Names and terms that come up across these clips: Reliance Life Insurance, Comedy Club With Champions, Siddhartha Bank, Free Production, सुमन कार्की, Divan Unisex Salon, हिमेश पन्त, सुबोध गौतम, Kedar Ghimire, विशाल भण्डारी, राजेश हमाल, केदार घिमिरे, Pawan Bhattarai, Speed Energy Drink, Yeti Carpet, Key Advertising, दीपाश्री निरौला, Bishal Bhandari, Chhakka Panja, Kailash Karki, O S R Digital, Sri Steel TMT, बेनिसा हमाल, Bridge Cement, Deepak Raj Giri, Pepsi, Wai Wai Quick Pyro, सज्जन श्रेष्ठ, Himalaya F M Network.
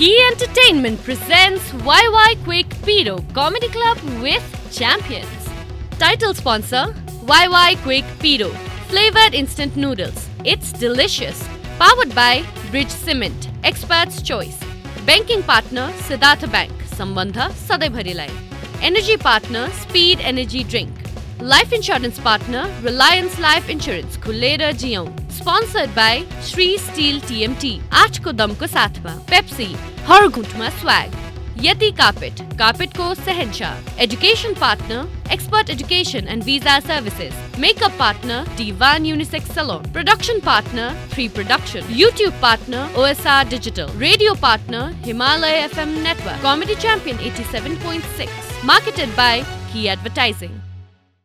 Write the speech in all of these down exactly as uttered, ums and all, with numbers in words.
Key Entertainment presents Wai Wai Quick Pyro Comedy Club with Champions. Title sponsor, Wai Wai Quick Pyro. Flavored instant noodles. It's delicious. Powered by Bridge Cement. Expert's choice. Banking partner, Siddhartha Bank. Sambandha, Saday Bhari Lai. Energy partner, Speed Energy Drink. Life insurance partner, Reliance Life Insurance. Khulera Jion. Sponsored by Sri Steel T M T. Aaj ko dam ko saath mein. Pepsi. Har ghut mein swag. Yeti Carpet. Carpet ko Sehensha. Education partner, Expert Education and Visa Services. Makeup partner, Divan Unisex Salon. Production partner, Free Production. YouTube partner, O S R Digital. Radio partner, Himalaya F M Network. Comedy Champion eighty-seven point six. Marketed by Key Advertising.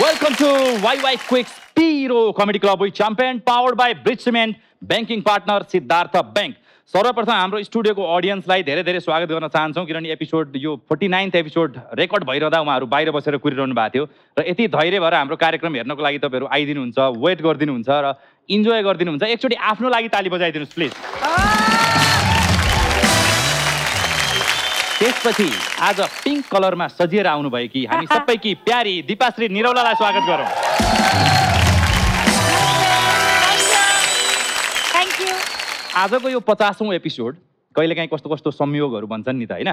Welcome to Wai Wai Quick Pyro Comedy Club with Champion, powered by Bridge Cement, banking partner Siddhartha Bank. सर्वप्रथम हाम्रो स्टुडियोको अडियन्सलाई धेरै धेरै स्वागत गर्न चाहन्छौं किनभने episode यो forty-ninth episode record भइरहँदा उहाँहरू बाहिर बसेर कुरिरहनु भएको थियो र यति धैर्य भएर हाम्रो कार्यक्रम हेर्नको लागि तपाईहरु आइदिनुहुन्छ, वेट गर्दिनुहुन्छ र इन्जोय गर्दिनुहुन्छ. एकचोटी आफ्नो लागि ताली बजाइदिनुस् प्लिज. त्यसपछि आज पिंक कलरमा सजिएर आउनु भएकी हामी सबैकी प्यारी दीपाश्री निरौलालाई स्वागत गरौँ. Thank you. आजको यो पचासौं एपिसोड कहिलेकाहीँ कस्तो कस्तो संयोगहरू भन्छन् नि त हैन.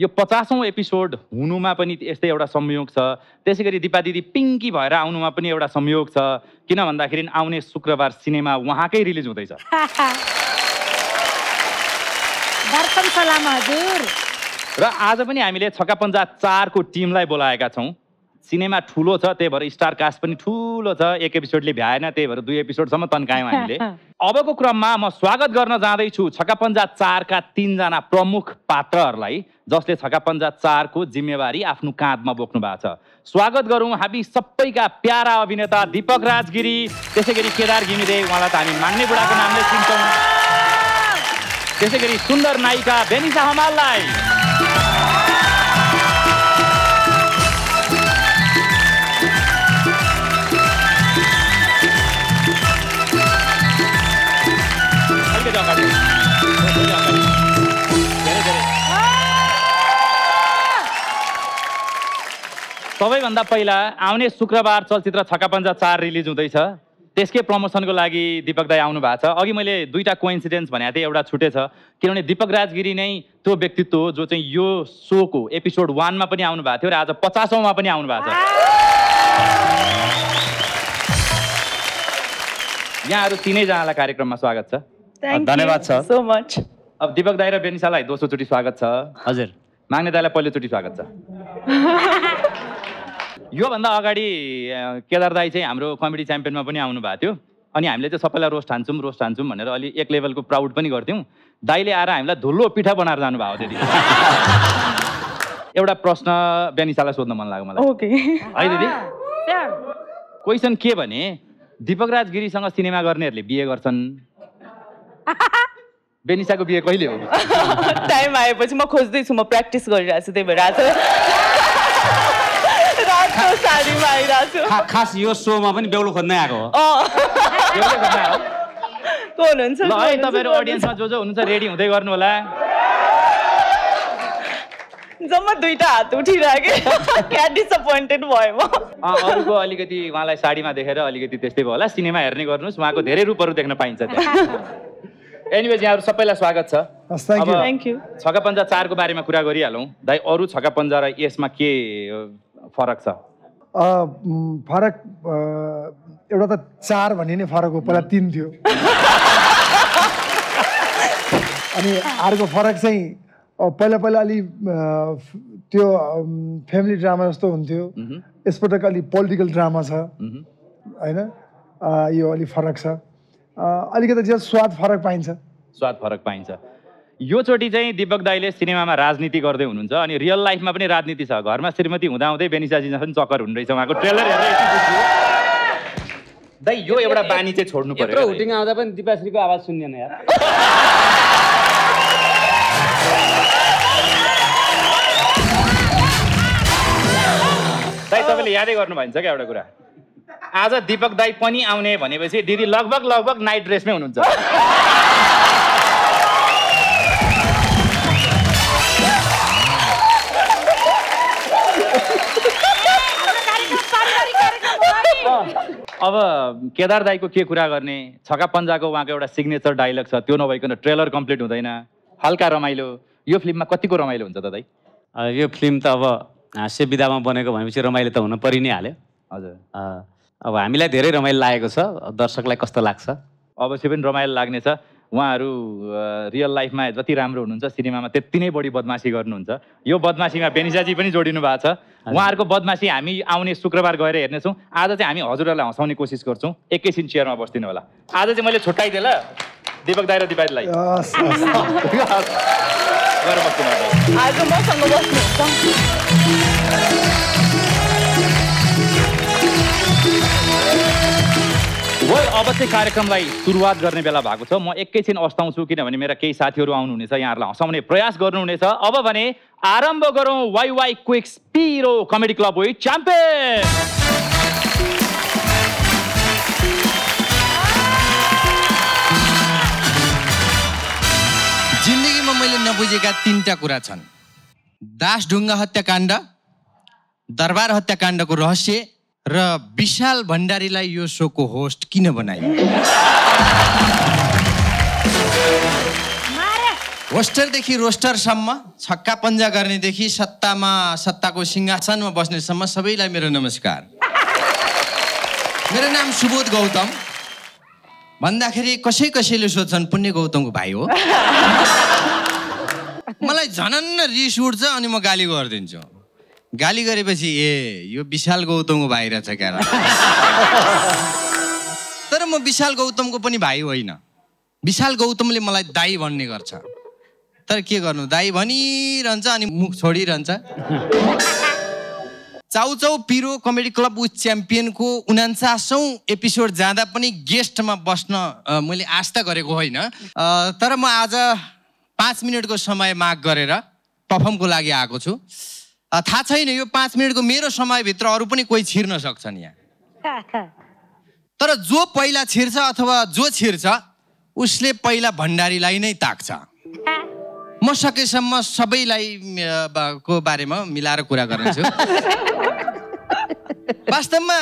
यो पचासौं एपिसोड हुनुमा पनि यस्तै एउटा संयोग छ. त्यसैगरी दीपा दिदी पिंकी भएर आउनुमा पनि एउटा संयोग छ किन भन्दाखेरि आउने शुक्रबार सिनेमा वहाँकै रिलिज हुँदैछ. दर्पण सलाम हजुर. र आज पनि हामीले छक्का पञ्जा चार को टिमलाई बोलाएका छौं. सिनेमा ठूलो छ त्यही भएर स्टार कास्ट पनि ठूलो छ. एक एपिसोडले भ्याएन त्यही भएर दुई एपिसोडसम्म तन्कायौं हामीले. अबको क्रममा म स्वागत गर्न जाँदै छु छक्का पञ्जा चार का तीन जना प्रमुख पात्रहरूलाई जसले छक्का पञ्जा चार को जिम्मेवारी आफ्नो काँधमा बोक्नु भएको छ. स्वागत गरौँ हामी सबैका प्यारा अभिनेता दीपक राज गिरी, त्यसैगरी केदार घिमिरे, उहाँलाई त हामी मान्ने बुढाको नामले चिन्छौँ. त्यसैगरी सुन्दर नायिका बेनिसा हमाललाई. सबैभन्दा पहिला आउने शुक्रबार चलचित्र छक्का पञ्जा चार रिलिज हुँदैछ. त्यसकै प्रमोसनको लागि दीपक दाई आउनु भएको छ. अघि मैले दुईटा कोइन्सिडेन्स भनेको थिएँ, एउटा छुटेछ किनभने दीपक राज गिरी नै त्यो व्यक्तित्व हो जो चाहिँ यो सोको एपिसोड वानमा पनि आउनु भएको थियो र आज पचासौँमा पनि आउनु भएको छ. यहाँहरू तिनैजनालाई कार्यक्रममा स्वागत छ. धन्यवाद छ सो मच. अब दीपक दाई र बेनिसालाई दोस्रोचोटि स्वागत छ. हजुर. माग्ने दाईलाई पहिलोचोटि स्वागत छ. यो भन्दा अगाडि केदार दाई चाहिँ हाम्रो कमेडी च्याम्पियनमा पनि आउनु भएको थियो अनि हामीले चाहिँ सबैलाई रोस्ट हान्छौँ रोस्ट हान्छौँ भनेर अलि एक लेभलको प्राउड पनि गर्थ्यौँ. दाईले आएर हामीलाई धुलो पिठा बनाएर जानुभएको थियो. एउटा प्रश्न बेनिसालाई सोध्न मन लाग्यो मलाई. ओके है दिदी. क्वेसन के भने दीपक राज गिरीसँग सिनेमा गर्नेहरूले बिहे गर्छन्, बेनिसाको बिहे कहिले हो? टाइम आएपछि म खोज्दैछु, म प्र्याक्टिस गरिरहेको छु त्यही भएर खास यो सोमा पनि बेहुलो खोज्नै आएको हो. को हुनुहुन्छ? ल है तपाईहरु अडियन्समा जो जो हुनुहुन्छ रेडी हुँदै गर्नु होला. जम्मा दुईटा हात उठिराखे. क्या डिसअपोइन्टेड भयो म. अरूको अलिकति उहाँलाई साडीमा देखेर अलिकति त्यस्तै भयो होला. सिनेमा हेर्ने गर्नुहोस्, उहाँको धेरै रूपहरू देख्न पाइन्छ. एनिवेज यहाँहरु सबैलाई स्वागत छ. अब थ्यांक यू. छक्का पञ्जा चार को बारेमा कुरा गरिहालौँ दाइ. अरू छक्का पञ्जा र यसमा के फरक छ? फरक एउटा त चार भनिने फरक हो, पहिला तीन थियो. अनि अर्को फरक चाहिँ पहिला पहिला अलि त्यो फ्यामिली ड्रामा जस्तो हुन्थ्यो, यसपटक अलि पोलिटिकल ड्रामा छ हैन. यो अलि फरक छ, अलिकति स्वाद फरक पाइन्छ. स्वाद फरक पाइन्छ. यो चोटी चाहिँ दीपक दाइले सिनेमामा राजनीति गर्दै हुनुहुन्छ अनि रियल लाइफमा पनि राजनीति छ घरमा श्रीमती हुँदा हुँदै बेनिसा जी जस्तो चक्कर हुनु रहेछ उहाँको ट्रेलर हेरेर दाइ यो एउटा बानी चाहिँ छोड्नु पर्यो यत्रो हुटिङ आउँदा पनि दीपाश्रीको आवाज सुन्दैन यार दाइ तपाईले यादै गर्नु भन्छ के एउटा कुरा आज दीपक दाइ पनि आउने भनेपछि दिदी लगभग लगभग नाइट ड्रेसमै हुनुहुन्छ अब केदार दाइको के कुरा गर्ने छक्का पञ्जाको उहाँको एउटा सिग्नेचर डायलग छ त्यो नभइकन ट्रेलर कम्प्लिट हुँदैन हल्का रमाइलो यो फिल्ममा कतिको रमाइलो हुन्छ त दाइ यो फिल्म त अब हास्य विधामा बनेको भनेपछि रमाइलो त हुन परि नै हाल्यो हजुर अब हामीलाई धेरै रमाइलो लागेको छ दर्शकलाई कस्तो लाग्छ अवश्य पनि रमाइलो लाग्नेछ उहाँहरू रियल लाइफमा जति राम्रो हुनुहुन्छ सिनेमामा त्यति नै बढी बदमासी गर्नुहुन्छ यो बदमासीमा बेनिसाजी पनि जोडिनु भएको छ उहाँहरूको बदमासी हामी आउने शुक्रबार गएर हेर्नेछौँ आज चाहिँ हामी हजुरहरूलाई हँसाउने कोसिस गर्छौँ एकैछिन चेयरमा बस्दिनु होला आज चाहिँ मैले छुट्याइदिएँ ल दीपक दाइ र दिपाजीलाई आज मसँग बस्नु वेल अब चाहिँ कार्यक्रमलाई सुरुवात गर्ने बेला भएको छ म एकैछिन अस्ताउँछु किनभने मेरा केही साथीहरू आउनुहुनेछ यहाँहरूलाई हँसाउने प्रयास गर्नुहुनेछ अब भने आरम्भ गरौँ Y Y quick pyro comedy club with champion जिन्दगीमा मैले नबुझेका तीनटा कुरा छन् दासढुङ्गा हत्याकाण्ड दरबार हत्याकाण्डको रहस्य र विशाल भण्डारीलाई यो शोको होस्ट किन बनाइयो होस्टरदेखि रोस्टरसम्म छक्का पञ्जा गर्नेदेखि सत्तामा सत्ताको सिंहासनमा बस्नेसम्म सबैलाई मेरो नमस्कार मेरो नाम सुबोध गौतम भन्दाखेरि कसै कसैले सोध्छन् पुण्य गौतमको भाइ हो मलाई झनन्न रिस उठ्छ अनि म गाली गरिदिन्छु गाली गरेपछि ए यो विशाल गौतमको भाइ रहेछ क्या तर म विशाल गौतमको पनि भाइ होइन विशाल गौतमले मलाई दाई भन्ने गर्छ तर के गर्नु दाई भनिरहन्छ अनि मुख छोडिरहन्छ चाउचाउ पाइरो कमेडी क्लब विथ च्याम्पियनको उनान्चासौँ एपिसोड जाँदा पनि गेस्टमा बस्न मैले आस्था गरेको होइन तर म आज पाँच मिनटको समय माग गरेर पर्फर्मको लागि आएको छु थाहा छैन यो पाँच मिनटको मेरो समयभित्र अरू पनि कोही छिर्न सक्छन् यहाँ तर जो पहिला छिर्छ अथवा जो छिर्छ उसले पहिला भण्डारीलाई नै ताक्छ म सकेसम्म सबैलाई को बारेमा मिलाएर कुरा गर्नेछु वास्तवमा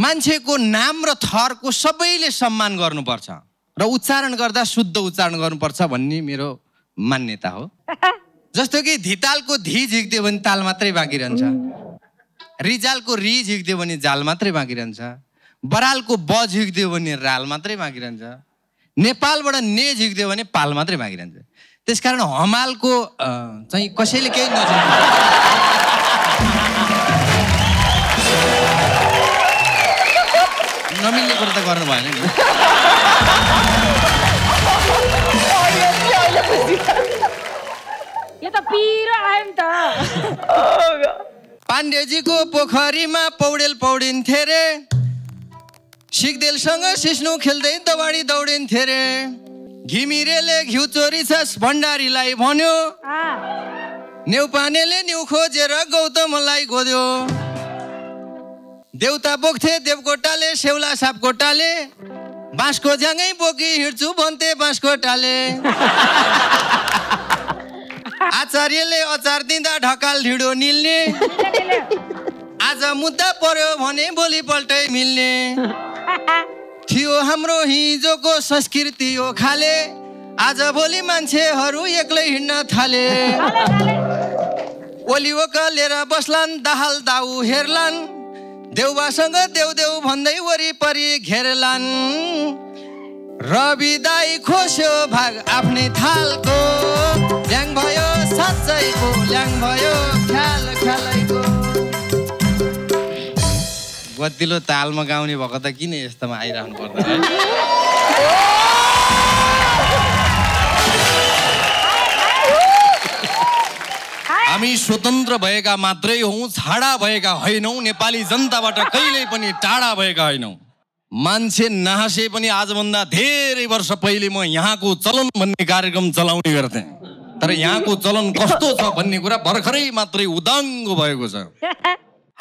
मान्छेको नाम र थरको सबैले सम्मान गर्नुपर्छ र उच्चारण गर्दा शुद्ध उच्चारण गर्नुपर्छ भन्ने मेरो मान्यता हो जस्तो कि धितालको धी झिक्दियो भने ताल मात्रै बाँकी रहन्छ रिजालको रि झिक्दियो भने जाल मात्रै बाँकी रहन्छ बरालको ब झिक्दियो भने राल मात्रै बाँकी रहन्छ नेपालबाट ने झिक्दियो भने पाल मात्रै बाँकी रहन्छ त्यसकारण हमालको चाहिँ कसैले केही नजान्छ नमिल्ने कुरा त गर्नु भएन नि पाण्डेजी को पोखरी में पौडेल पौडिन्थे रे सिग्देलसँग सिस्नु खेल्दै दबाडी दौडिन्थे रे घिमिरेले घिउ चोरी छस् भण्डारीलाई भन्यो नेउपानेले न्यु खोजेर गौतमलाई गोद्यो देउता बोक्थे देवकोटाले सेउला सापकोटाले बाँसको झ्याङै बोकी हिँड्छु भन्थे बाँसकोटाले आचार्यले अचार दिँदा ढकाल ढिडो निल्ने आज मुद्दा पर्यो भने भोलिपल्टै मिल्ने थियो हाम्रो हिजोको संस्कृति हो खाले आज भोलि मान्छेहरू एक्लै हिँड्न थाले ओलिओका लिएर बस्लान् दाहाल दाउ हेर्लान् देउबासँग देउदेउ भन्दै वरिपरि घेरलान् रवि दाई खोस्यो भाग आफ्नै थालको ल्याङ भयो साँच्चैको ल्याङ भयो ख्याल ख्यालैको गतिलो तालमा गाउने भएको त किन यस्तोमा आइरहनु पर्छ आमी स्वतंत्र भएका मात्रै हौं, छाडा भएका होइनौं, नेपाली जनताबाट कहिल्यै पनि टाढा भएका होइनौं। मान्छे नहाँसे पनि आजभन्दा धेरै वर्ष पहिले म यहाँको चलन भन्ने कार्यक्रम चलाउने गर्थे, तर यहाँको चलन कस्तो छ भन्ने कुरा भर्खरै मात्रै उदाङ्गो भएको छ।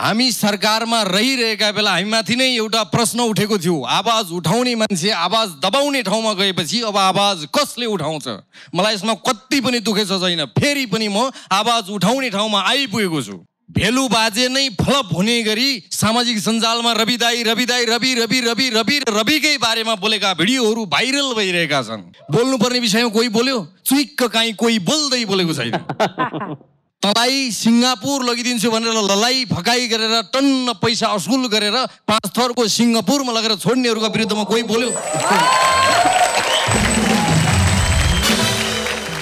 हामी सरकारमा रहिरहेका बेला हामीमाथि नै एउटा प्रश्न उठेको थियो, आवाज उठाउने मान्छे आवाज दबाउने ठाउँमा गएपछि अब आवाज कसले उठाउँछ। मलाई यसमा कति पनि दुखेछ छैन, फेरि पनि म आवाज उठाउने ठाउँमा आइपुगेको छु। भेलु बाजे नै फलप हुने गरी सामाजिक सञ्जालमा रविदाई रविदाई रवि रवि रवि रवि रविकै बारेमा बोलेका भिडियोहरू भाइरल भइरहेका छन्। बोल्नुपर्ने विषयमा कोही बोल्यो, चुइक्क काहीँ कोही बोल्दै बोलेको छैन। तलाई सिङ्गापुर लगिदिन्छु भनेर ललाई फकाई गरेर टन्न पैसा असुल गरेर पाँच थरको सिङ्गापुरमा लगेर छोड्नेहरूको विरुद्धमा कोही बोल्यो।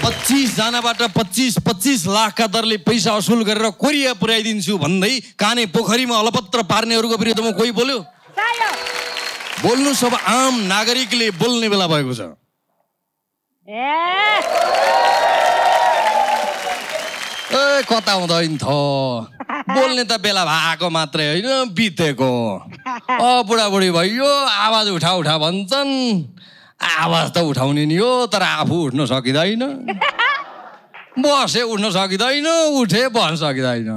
पच्चीस जनाबाट पच्चीस पच्चीस लाखका दरले पैसा असुल गरेर कोरिया पुर्याइदिन्छु भन्दै काने पोखरीमा अलपत्र पार्नेहरूको विरुद्धमा कोही बोल्यो। बोल्नु सब आम नागरिकले बोल्ने बेला भएको छ। ए कता हुँदैन थो बोल्ने त बेला भएको मात्रै होइन, बितेको। अ बुढाबुढी भयो आवाज उठा उठा भन्छन्, आवाज त उठाउने नि हो तर आफू उठ्न सकिँदैन, बसे उठ्न सकिँदैन, उठे बस्न सकिँदैन।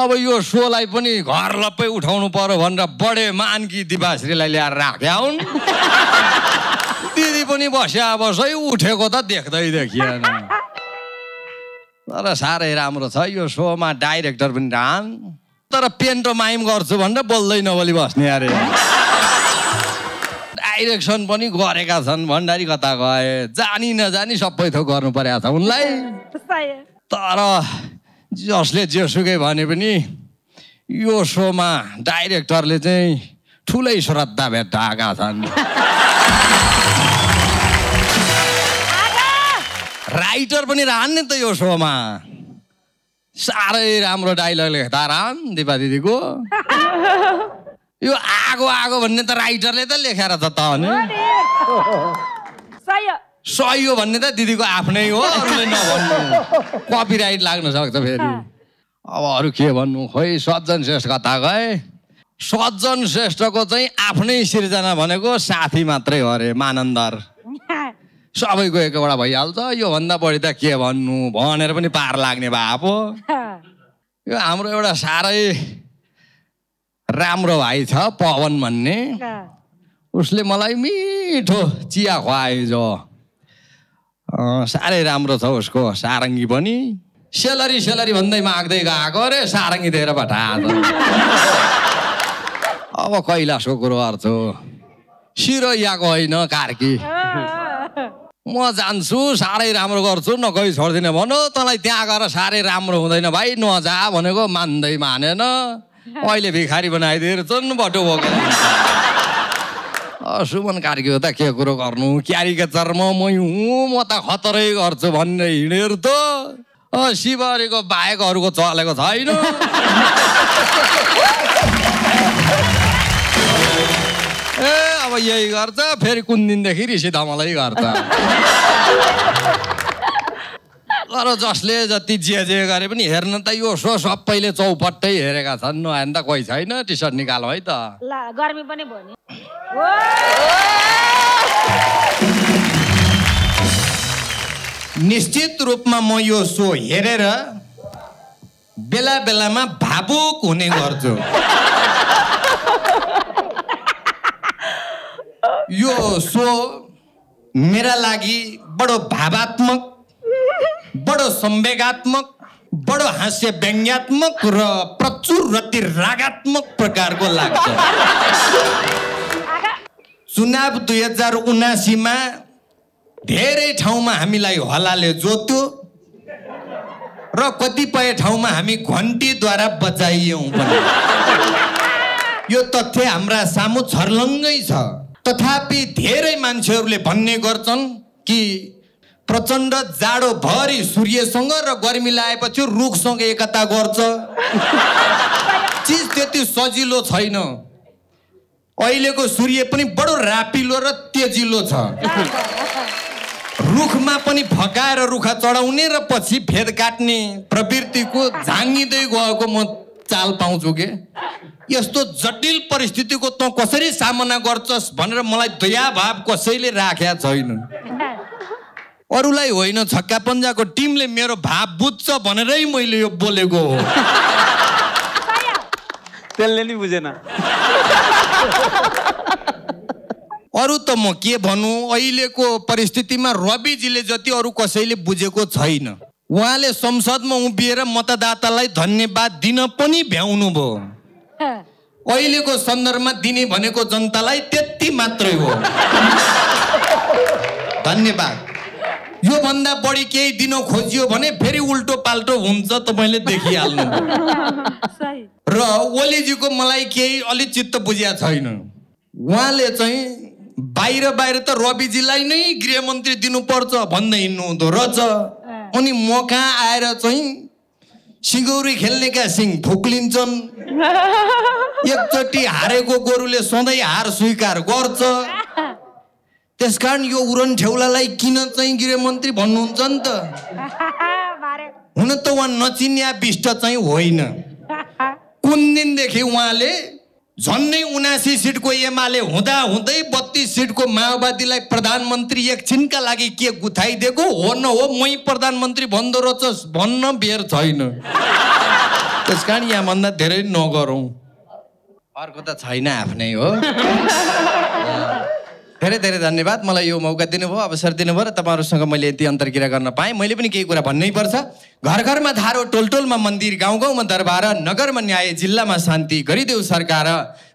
अब यो सोलाई पनि घर लप्पै उठाउनु पर्यो भनेर बढे मानकी दिपाश्रीलाई ल्याएर राख्या हुन्। दिदी पनि बस्या बसै, उठेको त देख्दै देखिएन। तर साह्रै राम्रो छ यो सोमा डाइरेक्टर पनि राम, तर पेन्टोमाइम गर्छु भनेर बोल्दै नबोली बस्ने। अरे डाइरेक्सन पनि गरेका छन्, भण्डारी कता गए जानी नजानी सबै थोक गर्नु परेको छ उनलाई। तर जसले जेसुकै भने पनि यो सोमा डाइरेक्टरले चाहिँ ठुलै श्रद्धा भेट्टाएका छन्। राइटर पनि रहने त यो सोमा, साह्रै राम्रो डाइलग लेख्दा राम दिपा दिदीको। यो आगो आगो भन्ने त राइटरले त लेखेर त भने सही हो भन्ने त दिदीको आफ्नै हो, अरूले नभन्नु, कपिराइट लाग्न सक्छ फेरि। अब अरू के भन्नु खोइ, सज्जन श्रेष्ठ कथा गए। सज्जन श्रेष्ठको चाहिँ आफ्नै सिर्जना भनेको साथी मात्रै हो अरे, मानन्दर। सबैको एकैबाट भइहाल्छ, योभन्दा बढी त के भन्नु भनेर पनि पार लाग्ने भए पो। यो हाम्रो एउटा साह्रै राम्रो भाइ छ पवन भन्ने, उसले मलाई मिठो चिया खुवाएजो, साह्रै राम्रो छ। उसको सारङ्गी पनि सेलरी सेलरी भन्दै माग्दै गएको अरे, सारङ्गी दिएर पठाएको। अब कैलाशको कुरो गर्छु, सिरोइयाको होइन कार्की। म जान्छु साह्रै राम्रो गर्छु, नगई छोड्दिनँ भन, तँलाई त्यहाँ गएर साह्रै राम्रो हुँदैन भाइ नजा भनेको मान्दै मानेन, अहिले भिखारी बनाइदिएर चुन भटो बोकेर। सुमन कार्की हो त के कुरो गर्नु, क्यारीका चर्म म हुँ, म त खतरै गर्छु भन्ने हिँडेर त शिवरीको बाहेकहरूको चलेको छैन। ए अब यही गर्छ, फेरि कुन दिनदेखि ऋषि धमलै गर्छ। तर जसले जति जे जे गरे पनि हेर्न त यो सो सबैले चौपट्टै हेरेका छन्, नहेर्न त कोही छैन। टी सर्ट निकाल है त, गर्मी पनि भयो नि। निश्चित रूपमा म यो सो हेरेर बेला बेलामा भावुक हुने गर्छु। यो सो मेरा लागि बडो भावात्मक, बडो संवेगात्मक, बडो हास्य व्यङ्ग्यात्मक र प्रचुर रति रागात्मक प्रकारको लाग्छ। चुनाव दुई हजार उनासीमा धेरै ठाउँमा हामीलाई हलाले जोत्यो र कतिपय ठाउँमा हामी घन्टीद्वारा बचाइयौँ पनि, यो तथ्य हाम्रा सामु छर्लङ्गै छ। तथापि धेरै मान्छेहरूले भन्ने गर्छन् कि प्रचण्ड जाडोभरि सूर्यसँग र गर्मी लागेपछि रुखसँग एकता गर्छ। चिज त्यति सजिलो छैन, अहिलेको सूर्य पनि बडो रापिलो र तेजिलो छ। रुखमा पनि फकाएर रुखा चढाउने र पछि फेद काट्ने प्रवृत्तिको झाँगिदै गएको म चाल पाउँछु के यस्तो जटिल परिस्थितिको त कसरी सामना गर्छस् भनेर मलाई दयाभाव कसैले राख्या छैन अरुलाई होइन छक्का पञ्जाको टिमले मेरो भाव बुझ्छ भनेरै मैले यो बोलेको हो त्यसले नि बुझेन अरु त म के भन्नु अहिलेको परिस्थितिमा रविजीले जति अरु कसैले बुझेको छैन उहाँले संसदमा उभिएर मतदातालाई धन्यवाद दिन पनि भ्याउनु भो अहिलेको सन्दर्भमा दिने भनेको जनतालाई त्यति मात्रै हो धन्यवाद यो भन्दा बढी केही दिन खोजियो भने फेरि उल्टो पाल्टो हुन्छ तपाईले देखिहाल्नु सही र ओलीजीको मलाई केही अलि चित्त बुझ्या छैन उहाँले चाहिँ बाहिर बाहिर त रविजीलाई नै गृहमन्त्री दिनुपर्छ भन्दै हिँड्नु हुँदो रज अनि म कहाँ आएर चाहिँ सिगौरी खेल्नेका सिंह फुक्लिन्छन् एकचोटी हारेको गोरुले सधैँ हार स्वीकार गर्छ त्यसकारण यो उरन ठेउलालाई किन चाहिँ गृहमन्त्री भन्नुहुन्छ नि त हुन त उहाँ नचिन्या बिष्ट चाहिँ होइन कुन दिनदेखि उहाँले झन्नै उनासी सीटको एमाले हुँदा हुँदै बत्तीस सीटको माओवादीलाई प्रधानमन्त्री एकछिनका लागि के गुथाइदिएको हो न हो मै प्रधानमन्त्री भन्दो रहेछ भन्न बेर छैन त्यसकारण यहाँ भन्दा धेरै नगरौँ अर्को त छैन आफ्नै हो धेरै धेरै धन्यवाद मलाई यो मौका दिनुभयो अवसर दिनुभयो र तपाईहरुसँग मैले यति अन्तरक्रिया गर्न पाएँ मैले पनि केही कुरा भन्नै पर्छ घर घरमा धारो टोलटोलमा मन्दिर गाउँ गाउँमा दरबार नगरमा न्याय जिल्लामा शान्ति गरिदेऊ सरकार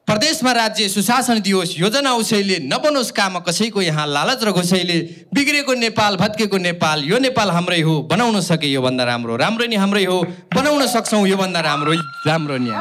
प्रदेशमा राज्य सुशासन दियोस् योजना उसैले नबनोस् काम कसैको यहाँ लालच र घोसैले बिग्रेको नेपाल भत्केको नेपाल यो नेपाल हाम्रै हो बनाउन सके यो भन्दा राम्रो राम्रो नि हाम्रै हो बनाउन सक्छौं यो भन्दा राम्रो राम्रो नि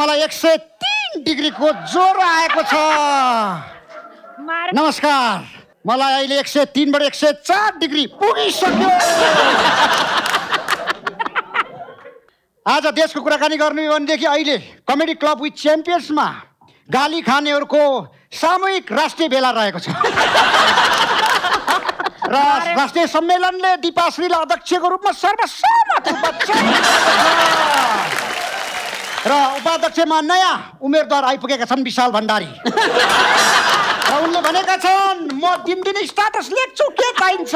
मलाई एक सौ तीन डिग्री को ज्वरो आएको छ नमस्कार मलाई अहिले एक सौ तीन बड़ एक सौ चार डिग्री पुगिसक्यो आज देश को कुराकानी गर्ने हो भनेदेखि अहिले कमेडी क्लब विथ चैंपियन्स में गाली खानेहरुको सामूहिक राष्ट्रीय भेला रहेको छ र राष्ट्रिय सम्मेलनले दीपाश्रीलाई अध्यक्षको रूपमा सर्वसम्मत रूपमा र उपाध्यक्षमा नयाँ उम्मेदवार आइपुगेका छन् विशाल भण्डारी र उनले भनेका छन् म दिनदिनै स्टेटस लेख्छु के चाहिन्छ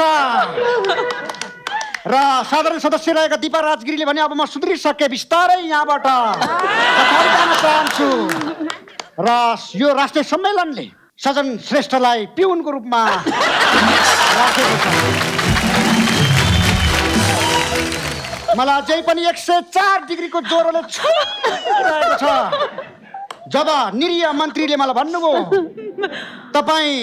र साधारण सदस्य रहेका दीपक राज गिरीले भने अब म सुध्रिसके बिस्तारै यहाँबाट तथा जान चाहन्छु र यो राष्ट्रिय सम्मेलनले सजन श्रेष्ठलाई पिउनको रूपमा राखेको छ मलाई अझै पनि एक सौ चार डिग्रीको ज्वरोले छुइरहेको छ जब निरीय मन्त्रीले मलाई भन्नुभयो तपाईँ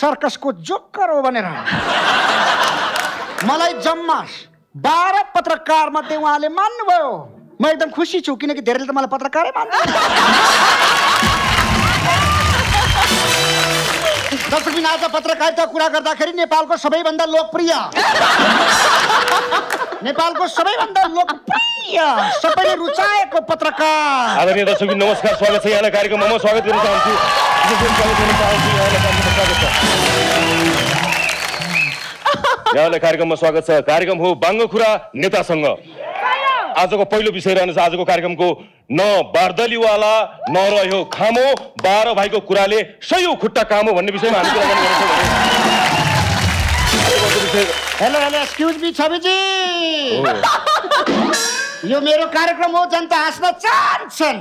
सर्कसको जोकर हो भनेर मलाई जम्मा बाह्र पत्रकार मध्ये उहाँले मान्नुभयो म एकदम खुसी छु किनकि धेरैले त मलाई पत्रकारै मान्दैन दर्शकबिन आज पत्रकारिता कुरा गर्दाखेरि नेपालको सबैभन्दा लोकप्रिय नेपालको सबैभन्दा लोकप्रिय सबैले रुचाएको पत्रकार आदरणीय दर्शकबिन नमस्कार स्वागत छ यहाँलाई कार्यक्रममा म स्वागत गर्न चाहन्छु यहाँलाई कार्यक्रममा स्वागत छ कार्यक्रम हो बाङ्गोखुरा नेतासँग आजको पहिलो विषय रहन्छ आजको कार्यक्रमको न बार्दलीवाला न रह्यो खामो बाह्र भाइको कुराले सयौं खुट्टा कामो भन्ने विषयमा हामी कुरा गर्छौं हेलो हेलो एक्सक्यूज मी छविजी यो मेरो कार्यक्रम हो जनता हाँस्न चाहन्छन्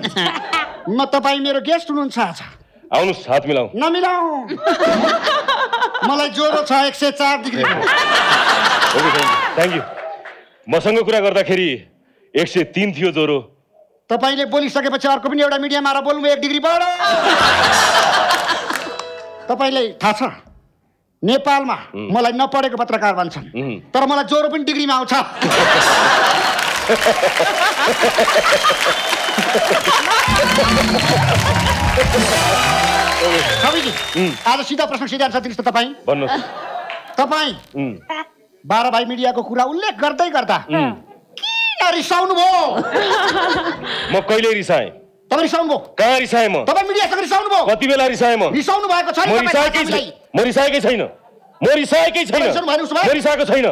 म तपाई मेरो गेस्ट हुनुहुन्छ आज आउनुस् हात मिलाऊ नमिलाऊ मलाई ज्वरो छ एक सय चार डिग्री ओके थ्यांक यू मसँग कुरा गर्दाखेरि एक सौ तीन थियो ज्वरो तपाईले बोलिसकेपछि अर्को पनि एउटा मिडियामा आएर बोल्नु एक डिग्री बढ्यो तपाईलाई थाहा छ नेपालमा मलाई नपढेको पत्रकार भन्छन् तर मलाई ज्वरो पनि डिग्रीमा आउँछ Sabiji, आज सीधा प्रश्न सीधा आंसर दिन्छ तपाईं भन्नुस् तपाईं बाह्र भाइ मिडियाको कुरा उल्लेख गर्दै गर्दा किन रिसाउनु भो म कहिले रिसाए तपाईं रिसाउनु भो कहाँ रिसाए म तपाईं मिडियासँग रिसाउनु भो कति बेला रिसाए म रिसाउनु भएको छैन म रिसाएकै छैन म रिसाएकै छैन म रिसाएकै छैन म रिसाएको छैन म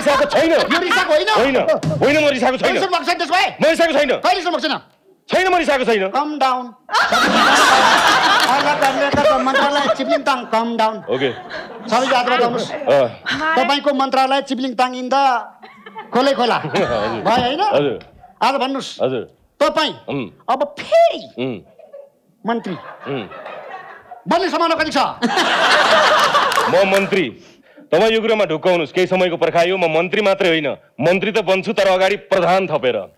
रिसाएको छैन यो रिसाएको होइन होइन होइन म रिसाएको छैन टेन्सन भएको छैन त्यसमै म रिसाएको छैन कहिलेसम्म छैन छैन म रिसाएको छैन कम डाउन अल्लाह तआला का मन्त्रालय चिप्लिङ ताङ कम डाउन ओके सबै याद राख्नुस् तपाईको मन्त्रालय चिप्लिङ ताङ इन द खोले खोला भाइ हैन हजुर आज भन्नुस् हजुर तपाई अब फेरि मन्त्री बन्ने समानो कति छ म मन्त्री तपाई यो कुरामा ढुक्काउनुस् केही समयको पर्खाइ हो म मन्त्री मात्रै होइन मन्त्री त बन्छु तर अगाडि प्रधान थपेर अब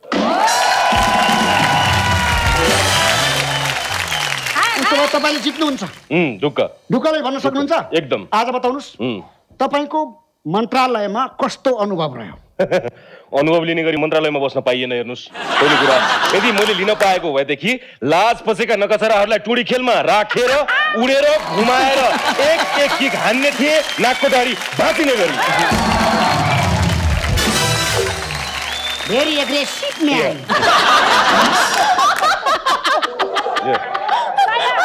तपाईले जित्नुहुन्छ हम्म ढुक्क ढुक्कले भन्न सक्नुहुन्छ एकदम आज बताउनुस् तपाईको मन्त्रालयमा कस्तो अनुभव रह्यो अनुभव लिने गरी मन्त्रालयमा बस्न पाइएन हेर्नुस् पहिलो कुरा यदि मैले लिन पाएको भएदेखि लाज पसेका नकचराहरूलाई टुडी खेलमा राखेर उडेर घुमाएर एक एक किक हान्ने थिए नाकको दाडी भातिने गरी very aggressive man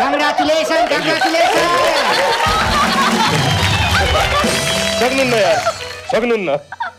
Congratulations, congratulations! Sagnunna yaar, sagnunna.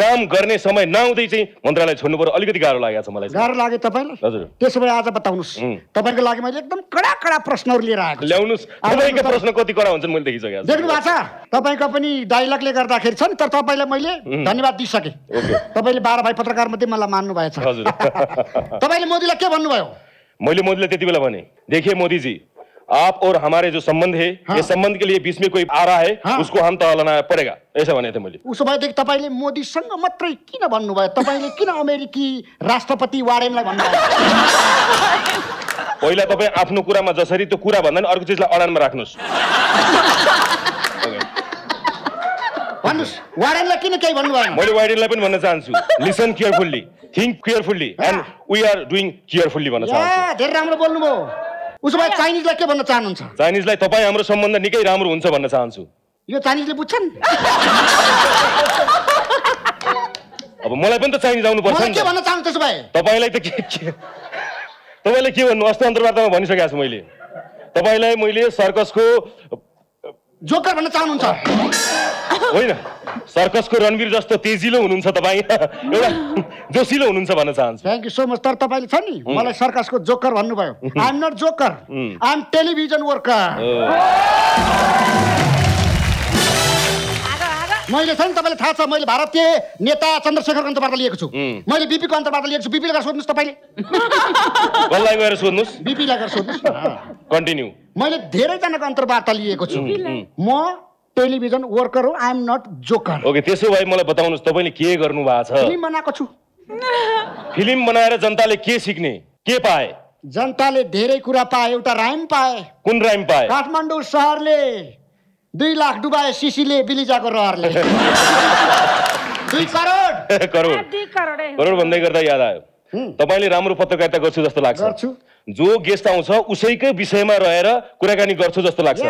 काम गर्ने समय नआउँदै चाहिँ मन्त्रालय छोड्नु पर्यो अलिकति गाह्रो लागेछ मलाई गाह्रो लाग्यो तपाईलाई हजुर त्यसो भए आज बताउनुस् तपाईको लागि मैले एकदम कडा कडा प्रश्नहरु लिएर आएको ल्याउनुस् तपाईको प्रश्न कति कडा हुन्छन् मैले देखिसकेको छु देख्नु भएको छ तपाईको पनि डायलगले गर्दाखेरि छ नि तर तपाईलाई मैले धन्यवाद दिइसके ओके तपाईले बाह्र भाइ पत्रकार मध्ये मलाई मान्नु भएछ हजुर तपाईले मोदीलाई के भन्नु भयो मैले मोदीलाई त्यतिबेला भने देखिए मोदी जी आप और हमारे जो संबंध है हाँ। ये संबंध के लिए बीच में कोई आ रहा है हाँ। उसको हम तलाना पड़ेगा ऐसा बने थे मुझे उस भाई तपाईले मोदी संग मात्रै किन भन्नु भयो तपाईले किन अमेरिकी राष्ट्रपति वारेनलाई भन्नु भयो पहिला तपाई आफ्नो कुरामा जसरी त्यो कुरा भन्दा नि अर्को चीजलाई अडानमा राख्नुस् भन्नुस् वारेनलाई किन के भन्नु भयो मैले वारेनलाई पनि भन्न चाहन्छु listen carefully think carefully and we are doing carefully भन्न चाहन्छु ए धेरै राम्रो बोल्नु भो उसो भए चाइनिजलाई के भन्न चाहनुहुन्छ चाइनिजलाई तपाईँ हाम्रो सम्बन्ध निकै राम्रो हुन्छ भन्न चाहन्छु यो चाइनिजले बुझ्छन् अब मलाई पनि त चाइनिज आउनु पर्छ नि के भन्न चाहन्छु त्यसो भए तपाईलाई त के तपाईले के भन्नु अस्ति अन्तर्वार्तामा भनिसकेको छु मैले तपाईलाई मैले सर्कसको जोकर भन्न चाहनुहुन्छ होइन सर्कसको रणवीर जस्तो तेजिलो हुनुहुन्छ तपाई एउटा जोसिलो हुनुहुन्छ भन्न चाहन्छु थ्यांक यू सो मच तर तपाईले छ नि मलाई सर्कसको जोकर भन्नु भयो I am not joker I am television worker मैले चाहिँ तपाईले थाहा छ मैले भारतीय नेता चन्द्रशेखरको अन्तर्वार्ता लिएको छु मैले बीपीको अन्तर्वार्ता लिएको छु बीपीले गएर सोध्नुस् तपाईले गल्लाई गएर सोध्नुस् बीपीले गएर सोध्नुस् कन्टिन्यू मैले धेरै जनाको अन्तर्वार्ता लिएको छु म टेलिभिजन वर्कर हो I am not joker okay त्यसो भए मलाई बताउनुस् तपाईले के गर्नु भएको छ फिल्म बनाएको छु फिल्म बनाएर जनताले के सिक्ने के पाए जनताले धेरै कुरा पाए एउटा राइम पाए कुन राइम पाए काठमाडौँ शहरले दुई लाख डुबाए सिसीले बिलिजाको रहरले दुई करोड करोड करोड भन्दै गर्दा याद आयो तपाईले राम्रो पत्रकारिता गर्छु जस्तो लाग्छ गर्छु जो गेस्ट आउँछ उसैकै विषयमा रहेर कुराकानी गर्छु जस्तो लाग्छ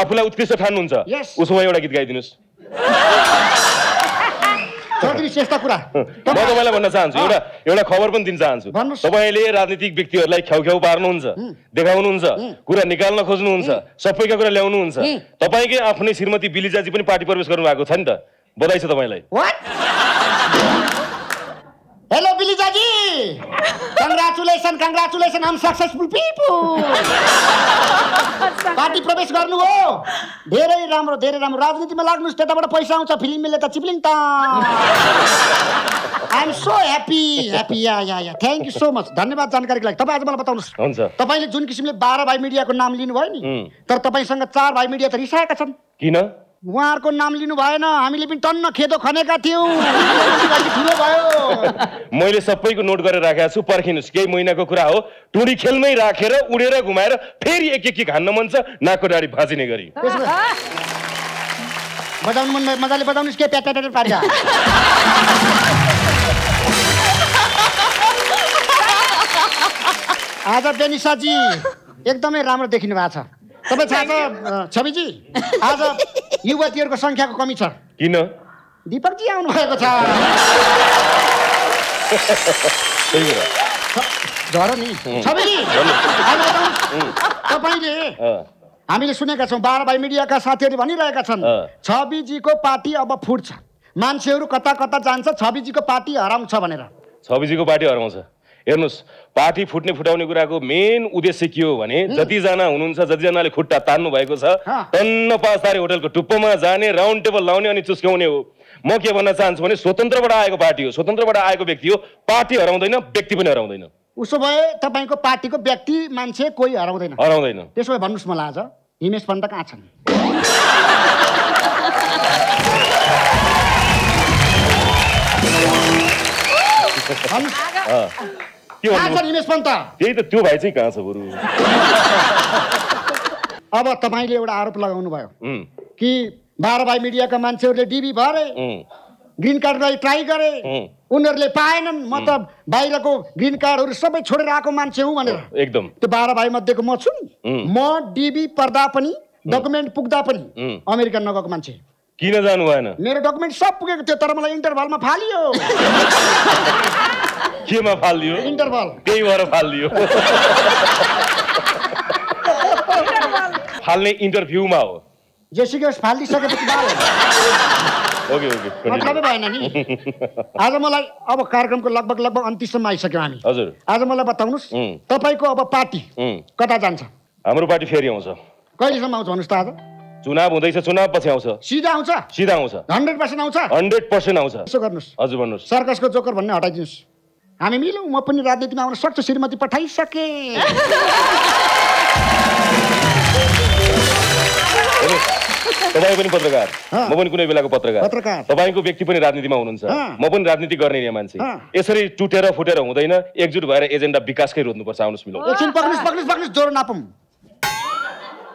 आफुलाई उत्कृष्ट ठान्नुहुन्छ उसो भए एउटा गीत गाइदिनुस् तपाईको विशेषता कुरा म तपाईलाई भन्न चाहन्छु एउटा एउटा खबर पनि दिन चाहन्छु तपाईले राजनीतिक व्यक्तिहरुलाई ख्याउख्याउ पार्नुहुन्छ देखाउनुहुन्छ कुरा निकाल्न खोज्नुहुन्छ सबैका कुरा ल्याउनुहुन्छ तपाईकै आफ्नै श्रीमती बिलिजाजी पनि पार्टी प्रवेश गर्नु भएको छ नि त बधाई छ तपाईलाई हेलो बिलिजाजी Congratulations, congratulations, I'm successful people. Party प्रवेश गर्नु हो धेरै राम्रो धेरै राम्रो राजनीतिमा लाग्नुस् त्यताबाट पैसा आउँछ फिल्म मिले त चिप्लिङ त I'm so happy, happy, yeah, yeah, yeah. Thank you so much. धन्यवाद जानकारीको लागि तपाई आज मलाई बताउनुस् हुन्छ तपाईले जुन किसिमले बाह्र भाइ मिडियाको नाम लिनु भयो नि तर तपाईसँग चार भाइ मिडिया त रिसाएका छन् किन उहाँहरुको नाम लिनु भएन हामीले पनि टन्न खेदो खनेका थियौ ठुलो भयो मैले सबैको नोट गरेर राखेको छु पर्खिनुस् केही महिनाको कुरा हो टुडी खेलमै राखेर उडेर घुमाएर फेरि एक एक एक हान्न मन छ नाकको डाडी भाजिने गरी बजाउनु मन मजाले बजाउनुस् के प्याटाटाटा पार्छ आज बेनिशा जी एकदमै राम्रो देखिनु भएको छ तब छाप छविजी आज युवतीहरुको संख्याको कमी छ किन दीपक जी आउनु भएको छ सही हो डर नि छविजी तपाईले हामीले सुनेका छौं बाह्र बाई मिडियाका साथीहरु भनिरहेका छन् छविजीको पार्टी अब फुट्छ मान्छेहरु कता कता जान्छ छविजीको पार्टी हराउँछ भनेर छविजीको पार्टी हराउँछ हेर्नुस् पार्टी फुट्ने फुटाउने कुराको मेन उद्देश्य के हो भने जति जना हुनुहुन्छ जति जनाले खुट्टा तान्नु भएको छ टन्न पाँच तारे होटलको टुप्पोमा जाने राउन्ड टेबल लाउने अनि चुस्क्याउने हो म के भन्न चाहन्छु भने स्वतन्त्रबाट आएको पार्टी हो स्वतन्त्रबाट आएको व्यक्ति हो पार्टी हराउँदैन व्यक्ति पनि हराउँदैन उसो भए तपाईको पार्टीको व्यक्ति मान्छे कोही हराउँदैन हराउँदैन त्यसो भए भन्नुस् मलाई आज हिमेश पन्त कहाँ छन् अब तपाईले एउटा आरोप लगाउनु भयो कि बाह्र बाई मिडियाका मान्छेहरुले डीबी भरे ग्रीन कार्डलाई ट्राई गरे उनीहरुले पाएनन् म त बाहिरको ग्रीन कार्डहरु सबै छोडेर आएको मान्छे हुँ भनेर एकदम त्यो बाह्र बाई मध्येको म छु म डीबी पर्दा पनि डकुमेन्ट पुग्दा पनि अमेरिका नगएको मान्छे किन जानु भएन मेरो डकुमेन्ट सब पुगेको थियो तर मलाई इन्टरभलमा फालियो केमा फालियो इन्टरभल त्यही भएर फालियो फाल्ने इन्टरभ्यूमा हो जेसिकस फाल्दि सकेपछि बाल ओके ओके मतलब भएन नि आज मलाई अब कार्यक्रमको लगभग लगभग अन्तिमसम्म आइसक्यौ हामी हजुर आज मलाई बताउनुस् तपाईको अब पार्टी कता जान्छ हाम्रो पार्टी फेरि आउँछ कहिले सम्म आउँछ भन्नुस् त आज चुनाव हुँदैछ चुनाव पछि आउँछ सिधा आउँछ सिधा आउँछ हन्ड्रेड पर्सेन्ट आउँछ हन्ड्रेड पर्सेन्ट आउँछ यसो गर्नुस् हजुर भन्नुस् सर्कसको जोकर भन्ने हटाइदिनुस् हामी मिलौं म पनि राजनीतिमा आउन सक्छु श्रीमती पठाइसके तपाईं पनि पत्रकार म पनि कुनै बेलाको पत्रकार पत्रकार तपाईंको व्यक्ति पनि राजनीतिमा हुनुहुन्छ म पनि राजनीति गर्ने नि मान्छे यसरी टुटेर फुटेर हुँदैन एकजुट भएर एजेन्डा विकासकै रोज्नुपर्छ आउनुस् मिलौं एकछिन पक्रिस पक्रिस पक्रिस जोर नापौं one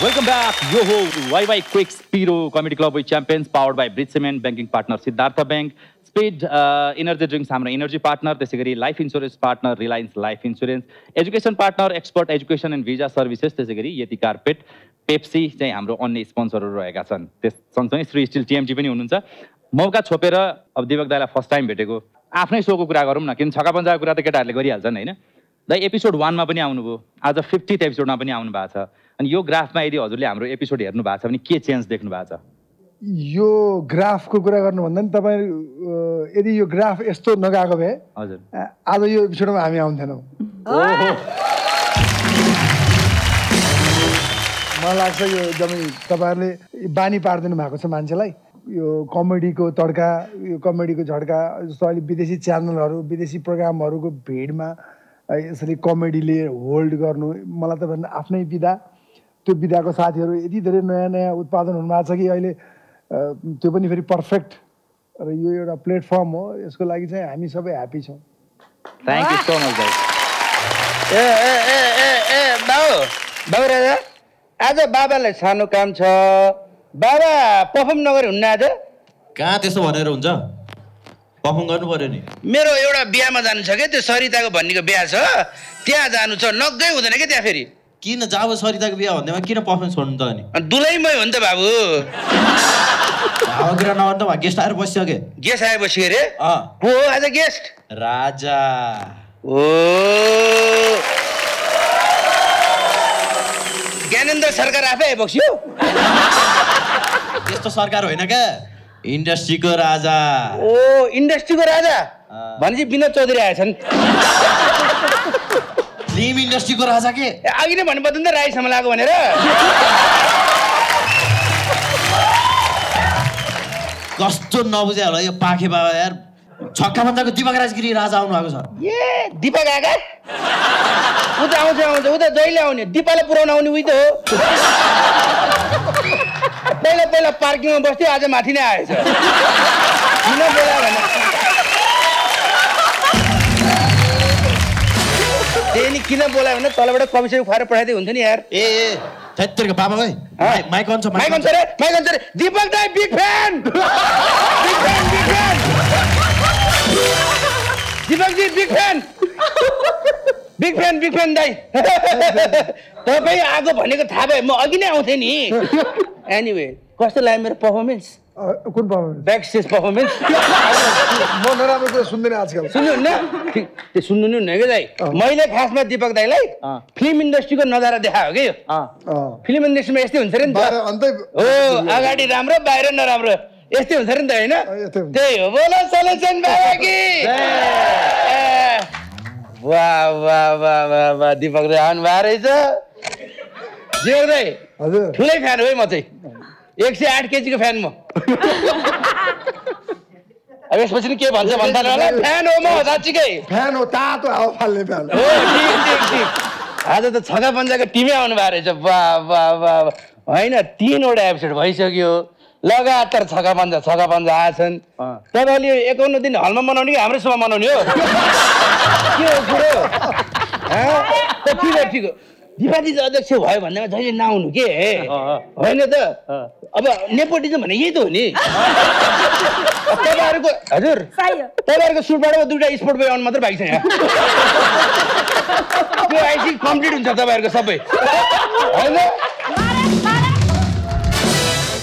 Welcome back. Yo ho, Wai Wai Quick Pyro Comedy Club with Champions, powered by Bridge Cement, banking partner Siddhartha Bank, Speed uh, Energy Drinks, Hamra Energy partner, Tesigari Life Insurance partner, Reliance Life Insurance, education partner, expert education and visa services, Tesigari Yeti Carpet, Pepsi, चाहिँ हाम्रो अन्य स्पोन्सरहरु रहेका छन् त्यस सँगसँगै Shri steel TMT पनि हुनुहुन्छ मौका छोपेर अब दीपक दाइलाई फर्स्ट टाइम भेटेको आफ्नै शोको कुरा गरौँ न किन छक्का पञ्जाको कुरा त केटाहरुले गरिहाल्छन् हैन दाइ एपिसोड one मा पनि आउनुभयो आज fiftieth एपिसोडमा पनि आउनु भएको छ अनि यो ग्राफमा यदि हजुरले हाम्रो एपिसोड हेर्नु भएको छ भने के चेन्ज देख्नु भएको छ यो ग्राफको कुरा गर्नु भन्दा नि तपाई यदि यो ग्राफ यस्तो नगाएको भए हजुर आज यो एपिसोडमा हामी आउँदैनौ ओहो मलाई लाग्छ यो जम्मै तपाईहरुले बानी पार्दिनु भएको छ मान्छेलाई यो कमेडीको तड्का यो कमेडीको झड्का जस्तो अहिले विदेशी च्यानलहरु विदेशी प्रोग्रामहरुको भिडमा यसरी कमेडीले होल्ड गर्नु मलाई त भन्नु आफ्नै बिदा त्यो बिदाको साथीहरु यति धेरै नयाँ नयाँ उत्पादन हुनु भएको छ कि अहिले त्यो पनि फेरि पर्फेक्ट र यो एउटा प्लेटफर्म हो यसको लागि चाहिँ हामी सबै ह्यापी छौं थ्यांक यू सो मच दाइ ए ए ए ए ए बाउ बाउ राजा आज बाबालाई सानो काम छ बाबा परफर्म नगरी हुन्न आज कहाँ त्यसो भनेर हुन्छ परफर्म गर्नु पर्यो नि मेरो एउटा बिहामा जानु छ के त्यो सरिताको भन्नेको बिहा छ त्यहाँ जानु छ नगै हुँदैन के त्यहाँ फेरि किन जाब सरिताको बिहा भन्दैमा किन पर्फर्मेन्स छोड्नु त अनि अनि दुलैमै हो नि त बाबु भावग्रा नभन्दा भा गेस्ट आएर बसिसके गेस्ट आए बसि रे को हो आज गेस्ट राजा ओ ज्ञानेन्द्र सरकार आफै आइबक्स्यो यस्तो सरकार होइन क्या Industry ko raja. Oh, industry ko raja. Banji Bina Chaudhary aayechan. Film industry ko raja ke? Aagi ne bhanu patun ta Rai Samalaako bhanera. Kasto nabujhe hola yo paakhe baba yaar. Chhaka Panja ko Deepak Raj Giri raja aunu aako cha. Yeah, Deepak aaka? Uta auncha auncha uta jaile aune. Deepale purauna aune uhi ta ho. पहले पहले parking में बस्ती आज माथी नहीं आए sir. इन्होंने बोला है ना। तेरी किन्हें बोला है ना तोला बड़ा कॉफी से उखाड़ पढ़ाई दे उन्हें नहीं यार। ये ये तेरे का पापा है? हाँ। माय कौन सा? माय कौन सा रे? माय कौन सा रे? दीपक दाई big fan. Big fan big fan. Deepak ji big fan. Big fan, big fan, dai. So, bhai, ago bhane ko tha bhai, ma agi nahi authe ni. Anyway, kasto layo mero performance? Kun performance? Backstage performance. Ma nara mere sundine aajkal. Sunyo na? Te sunyo nahi nahi dai. Maile khas mein Deepak dai lai film industry ko nazara dekhayo ke yo. Ah. Film industry mein yastey huncha ni. Bahar antay. Oh, agadi ramro, bahar naramro. Yastey huncha ni dai na? Tyahi ho. Bola solution bhai ki. वाह वाह वाह वाह वाह दीपक रे आन वाह रही था दीपक रे थोड़े फैन हुए मत ही एक से आठ केजी के फैन मो अबे इस बच्चे ने क्या बांधा बांधा रहा फैन हो मो दाची के फैन होता तो आओ फालने फैन ओ ठीक ठीक ठीक आज तो छक्का पंजा का टीमें आन वाह रही जब वाह वाह वाह वही ना तीन और एपिसोड वही शक्यो लगातार छक्का पंजा छक्का पंजा आसन तब वाली एक और दिन हाल में मनोनी के हमरे सुबह मनोनी हो क्यों करो हाँ तो ठीक है ठीक है दीपाली ज़्यादा अच्छे भाई बनने में जाइए ना उनके भाई ने तो अब नेपोटिज़म है ये तो नहीं तब वाले को अजर तब वाले को सूट पड़ा वो दूसरा स्पोर्ट पे ऑन मदर बाइक से तो ऐसी कंप्लीट उनका तब वाले को सब है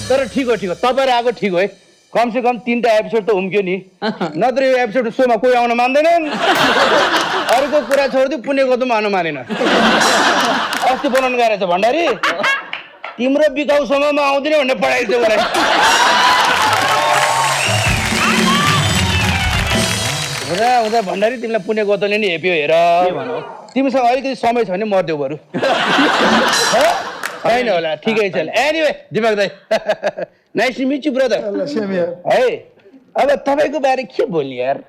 तर ठीक हो ठीक हो तब आगे ठीक होए कम से कम तीन टा एपिसोड तो उम्मीद नहीं ना तो ये एपिसोड सो में कोई आऊँ ना मानते ना और को पूरा छोड़ दो पुणे को तो मानो माने ना अस्तित्व बनने का रहता भंडारी तीमरा बिकाऊ सो में आऊँ दिने उन्हें पढ़ाई से बोले उधर उधर भंडारी तीमरा पुणे को तो नहीं AP I know lah. Okay, chal. Anyway, Deepak dai. Nice to meet you, brother. Same here. Hey, अब तबाई को बारे क्या बोली यार?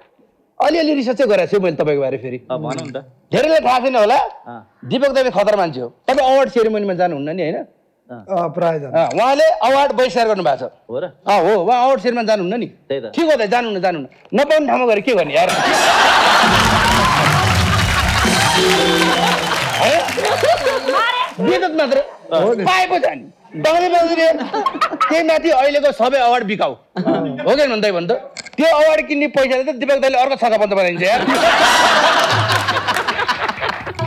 अली अली रिश्ते को ऐसे बोल तबाई को बारे फिरी। अब मानो उनका। तेरे लिए भाषण है वाला? दीपक दे भी खतर मानते हो। तब अवार्ड सेरेमनी में जाना उन्हें नहीं है ना? आह प्राइज़ है। आह वहाँ ले अवार्ड बाई शेयर करने बात है। हो रहा? आह वो वहाँ अवार्ड सेरेमनी जाना उन्हें नहीं। ठीक होता है जाना उन्हें जाना ना बंद हम अगर क्यों नहीं यार बीतत मात्रे पाए पहुँचानी बाहरी बाहरी है तेरे में आती ऑयल को सबे अवार्ड बिकाओ हो गया नंदा ही बंदा तेरे अवार्ड किन्हीं पैसे लेते दीपक दाले और का साका पंद्रह बनेंगे यार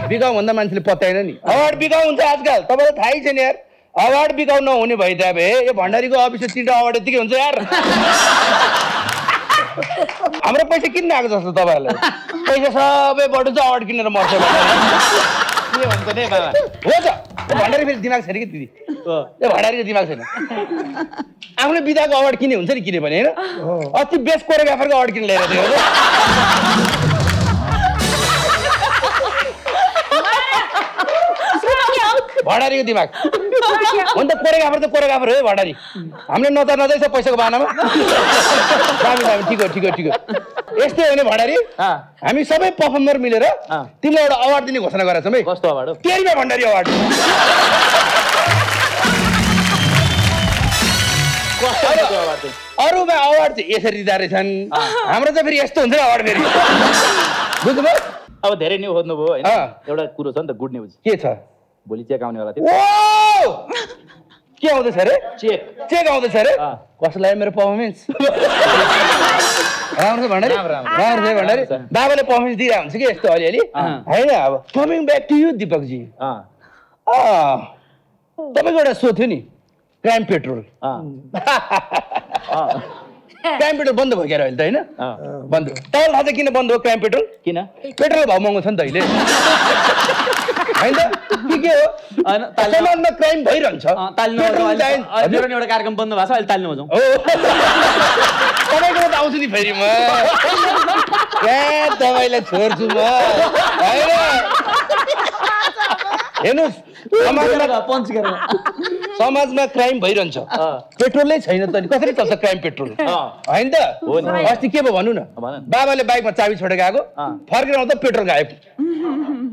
बिकाओ बंदा मानसिल पता है ना नहीं अवार्ड बिकाओ उनसे आजकल तब तो थाई चेन यार अवार्ड बिकाओ ना होने भाई तब ये भंडारी को ऑफिस से ती ये बंदे नहीं बाबा वो तो भंडारी फिर दिमाग से निकली थी ये भंडारी के दिमाग से ना आपने बीता का अवार्ड किने उनसे निकले बने ना और तू बेस्ट कोरियोग्राफर का अवार्ड किने ले रहे थे भंडारी के दिमाग उनका कोरियोग्राफर तो कोरियोग्राफर है भंडारी हमने नौता नौता इसे पैसे को बाना में काम काम ठीक हो ठीक हो ठीक हो ऐसे होने भंडारी हमें सबे परफॉर्मर मिले रहा तीन लोग अवार्ड देने घोषणा करा समय कौन सा अवार्ड तेरी में भंडारी अवार्ड कौन सा अवार्ड और वो मैं अवार्ड ये सर इधर इधर हमरे तो फिर ऐसे उन्हें अवार्ड मेरी बुद्ध बात अब धेरे न्यूज़ होने वो है ना ये वाला कुरुसन तो गुड न्यूज़ क्या था बोलिए क्या होता है सरे? चेक चेक होता है सरे? कौशल है मेरे परफॉर्मेंस राम से बंडरी राम से बंडरी बाबा ने परफॉर्मेंस दी राम से क्या स्टोरी है ली है ना अब coming back to you Deepak ji आ तबे कोड़ा सोते नहीं क्राइम पेट्रोल क्राइम पेट्रोल बंद हो गया रहता है ना बंद ताल हाथ किन्ह बंद हो क्राइम पेट्रोल किन्ह पेट्रोल भाव मांगो संधाई ले समाजमा क्राइम भइरन्छ पेट्रोलै छैन त अनि कसरी चल्छ क्राइम पेट्रोल हैन त हो नि अस्ति के भयो भन्नु न बाबाले बाइकमा चाबी छोडेर आएको फर्केर आउँदा पेट्रोल गायब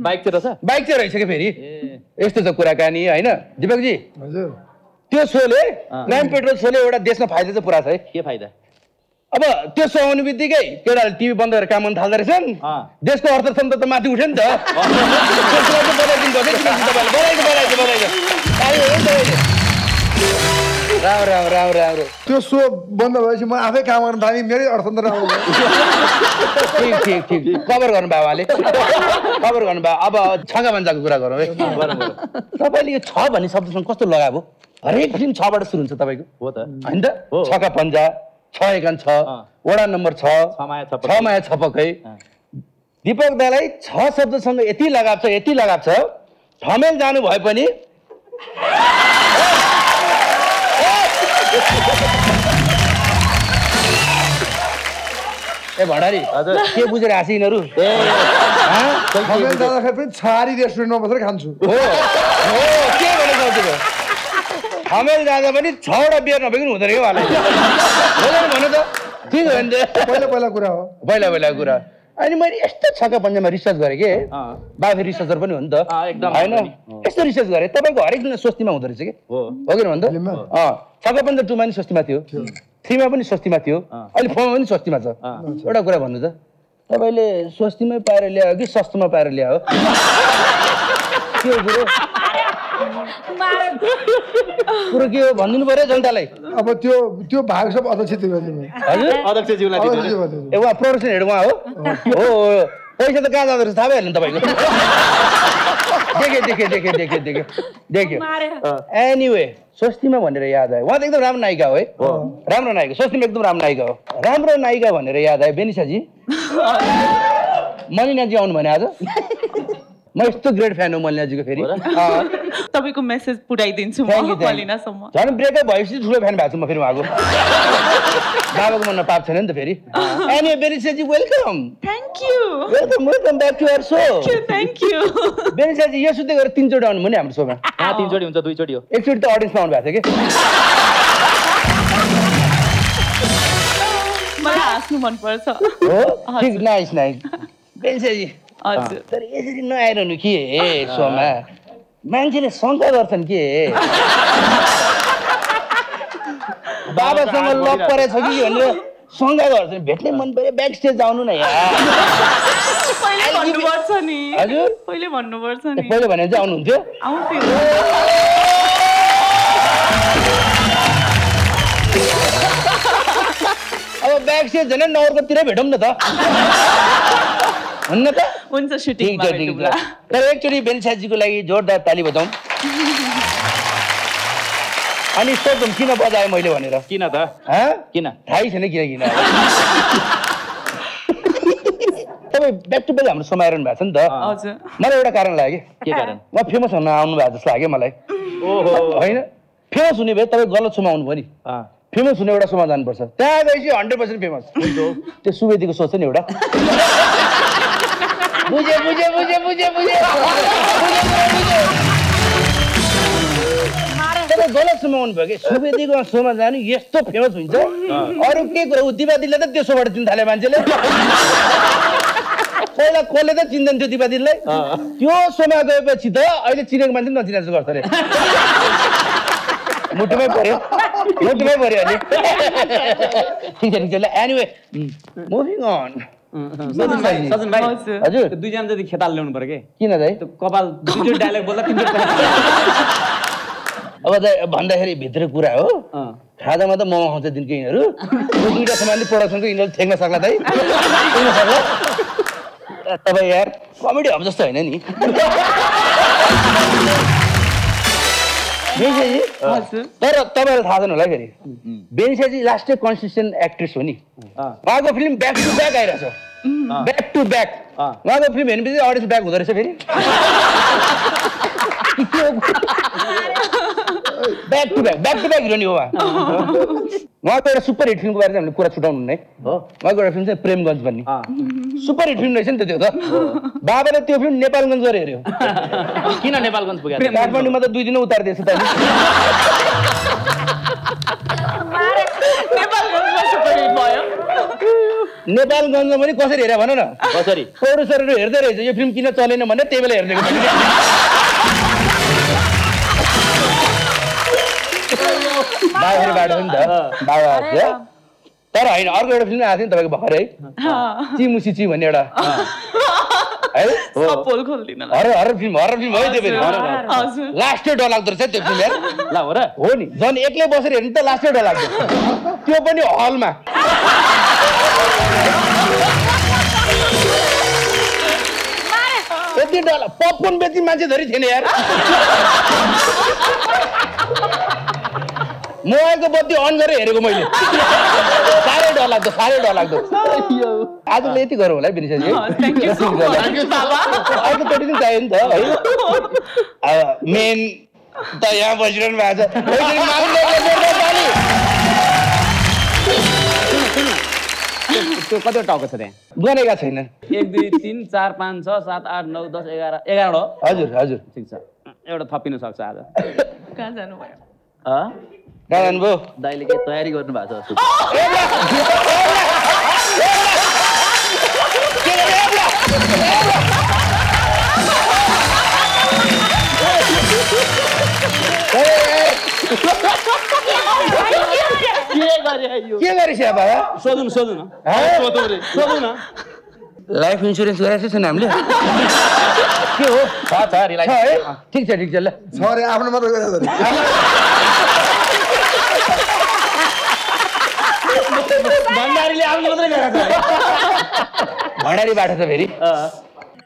बाइक थियो र बाइक थियो रहेछ के फेरि यस्तो छ कुराकानी हैन दीपक जी हजुर त्यो सोले क्राइम पेट्रोल सोले एउटा देशमा फाइदा चाहिँ पुरा छ है के फाइदा अब त्यो सोआउनुबित्तिकै केटाले टिभी बन्द गरेर काम गर्न थाल्दै रहेछन् देशको अर्थतन्त्र त माथि उठ्यो नि त राव राव राव राव त्यो सो बन्द भएपछि म आफै काम गर्न थालेँ मेरो अर्थतन्त्र राम्रो भयो ठीक ठीक ठीक कभर गर्नु बाबाले कभर गर्नु बा अब छका पञ्जाको कुरा गरौँ है तपाईले यो छ भन्ने शब्दसँग कस्तो लगाबो हरेक फिल्म छ बाट सुरु हुन्छ तपाईको हो त हैन त छका पञ्जा छ एकान छ वडा नम्बर छ छ माया छपकै दीपक दालाई छ शब्दसँग यति लगाव छ यति लगाव छ ठमेल जानु भए पनि ए भण्डारी के बुझेर आसी यिनीहरू ए हैन ठमेल जाँदाखेरि पनि छारी रेस्टुरेन्टमा बसेर खान्छु हो हो के भनेको हजुर ठमेल जाँदा पनि छवटा बियर नभेकिन हुँदैन के वाला होइन भन्नु त ठीक हो नि पहिला पहिला कुरा हो पहिला पहिला कुरा अनि मैले यस्तो छक्का पञ्जामा रिसर्च गरे के बाफे रिसर्चर पनि हो नि त हैन यस्तो रिसर्च गरे तपाईको हरेक दिन स्वस्थीमा हुँदै रहेछ के हो हो किन भन्दा अ छक्का पञ्जा टु मा नि स्वस्थीमा थियो थ्री मा पनि स्वस्थीमा थियो अहिले फोर मा पनि स्वस्थीमा छ एउटा कुरा भन्नु त तपाईले स्वस्थीमै पाएर ल्यायो कि सस्तोमा पाएर ल्यायो के हो गुरु पुरो के हो भन्दिनु पर्यो जनतालाई अब त्यो त्यो भाग सब अध्यक्ष तिमीले हजुर अध्यक्ष ज्यूलाई दिनु ए उहाँ प्रोडक्सन हेड उहाँ हो हो पैसा त कहाँ जाँदो रहेछ थाहा भएन तपाईको देखे देखे देखे देखे देखे देख्यो एनीवे स्वस्तिमा भनेर याद आयो उहाँ त एकदम राम्रो नायिका हो है राम्रो नायिका स्वस्तिमा एकदम राम्रो नायिका हो राम्रो नायिका भनेर याद आयो बेनिसाजी मलिनाजी आउनु भने आज म यस्तो ग्रेट फ्यान हो मलिनाजीको फेरि तपाईको मेसेज पुर्याइदिन्छु म मलिनासम्म झन् ब्रेकअप भएपछि ठुलो फ्यान भएको छु म फेरि उहाँको बाबाको मनमा पाप छैन नि त फेरि एनी बेनिसाजी welcome thank you welcome welcome back to our show thank you बेनिसाजी यो सुते गरे तीन चोटी आउनु भने हाम्रो शोमा हा तीन चोटी हुन्छ दुई चोटी हो एक चोटी त अडियन्समा आउनु भएको थियो के मलाई हाँस्नु मन पर्छ हो ठीक नाइस नाइस बेनिसाजी हजुर तर यसरी नआएर हुनु के सोमा मान्छेले शङ्का गर्छन् के बाबासँग लक परेछ कि भनेर शङ्का गर्छन् भेट्नै मन पर्यो ब्याक स्टेज जाउनु न यार पहिले भन्नुपर्छ नि हजुर पहिले भन्नुपर्छ नि पहिले भने चाहिँ आउनुहुन्थ्यो आउँथ्यो अब ब्याक स्टेज झन् नवरकोतिर भेटौँ न त हुन्न त हुन्छ सुटिङमा भेटौँला तर एकचोटी बेनिसाजीको लागि जोरदार ताली बजाउँ अनि सोधौँ किन बजाएँ मैले भनेर किन त किन थाहै छैन किन किन तपाईँ ब्याक टु ब्याक हाम्रो समाइरहनु भएको छ नि त हजुर मलाई एउटा कारण लाग्यो के कारण म फेमस हुन आउनु भएको जस्तो लाग्यो मलाई ओहो होइन फेमस हुने भए तपाईँ गलत सोमा आउनु भयो नि फेमस हुने एउटा सोमा जानुपर्छ त्यहाँ गएपछि हन्ड्रेड पर्सेन्ट फेमस त्यो सुवेदीको सोच छ नि एउटा बुझे बुझे बुझे बुझे बुझे त्यसले गलत सुमाउनु भयो कि सुवेदीको सोमा जानु यस्तो फेमस हुन्छ अरू के कुरा ऊ दिवादीले त त्यो सोबाट चिन्न थाले मान्छेले पहिला कसले त चिन्दैन थियो दिवादीलाई त्यो सोमा गएपछि त अहिले चिनेको मान्छे पनि नचिनेको गर्छ अरे मुटुमै पर्यो मुटुमै पर्यो अनि ठिक छ ठिक छ एनिवे मुभिङ अन सजन भाइ सजन भाइ हजुर दुईजना जति खेताल ल्याउनु पर्यो के किन दाइ त्यो कपाल दुईजो डायलग बोल्दा तिम्रो अब दाइ भन्दाखेरि भित्र कुरा हो खाजामा त मोमो खाउँछ दिनको यिनीहरू यो दुईटा सामानले प्रोडक्सनको यिनीहरू ठेक्न सक्ला दाइ ठेक्न सक्ला तपाईँ यार कमेडी हब जस्तो हैन नि बेनिसाजी हजुर तर तपाईलाई थाहा छैन होला फेरि बेनिसाजी लास्ट कन्सिस्टेन्ट एक्ट्रेस हो नि उहाँको फिल्म ब्याक टु ब्याक आइरहेछ बैक टू बैक वहाँ तो अपनी बहन भी और इस बैक उधर से फिर back to back back to back हीरोनी हुआ वहाँ तो एक सुपर हिट फिल्म को बारे में पूरा छुटा उन्होंने वहाँ को एक फिल्म से प्रेमगंज बनी सुपर हिट फिल्म नहीं चलती होता बाप रे त्यो फिल्म नेपालगंज वाले रहे हो किना नेपालगंज पे गया काठमांडू में तो दो दिन उतार देते नेपाल गंगा मनी कौशल हेरा बना ना कौशली और उस शरीर हेर दे रहे जो फिल्म कीना चाले ने मने टेबल हेर देगा बाय हेर बैड बंदा बाय आपके तेरा इन और कोई फिल्म आती है तब के बाहर है ची मुसी ची बने वाला सब पोल खोल दी ना और और फिल्म और फिल्म वही देवे लास्ट डॉलर दर्शन देख फिल्म ला वरा हो नहीं जॉन एकले बॉस हेर इंटर लास्ट डॉलर क्यों बनी हॉल में इतनी डॉलर पॉपकॉर्न बेची मांचे धरी थी ना यार मोबाइल को बहुत ही ऑन करे हेरे को महिले सारे डॉलर दो सारे डॉलर दो आज लेती करो life Binisha ji thank you so much thank you साला आज तो थोड़ी दिन टाइम था भाई मेन तो यहाँ बजरंग बाज़ है लेकिन मालूम नहीं तो कतौर टाउकर से दें दोनों का सही ना एक दो तीन चार पांच सौ सात आठ नौ दस एकारा एकारा लो आज़ुर आज़ुर ठीक सा ये वाला थापीनु साक्ष आज़ा कहाँ जानू भाई हाँ कहाँ जानू दाई लेके तैयारी करने बात हो क्या कर रहे हो? क्या कर रहे हैं बाबा? सोचूं सोचूं ना? हाँ सोचूं रे सोचूं ना? लाइफ इंश्योरेंस वगैरह से सुना हमले? क्यों? हाँ था रिलायंस हाँ ठीक चल ठीक चल ले सॉरी आपने मत बोला था भंडारी ले आपने मत बोला था भंडारी बैठा था मेरी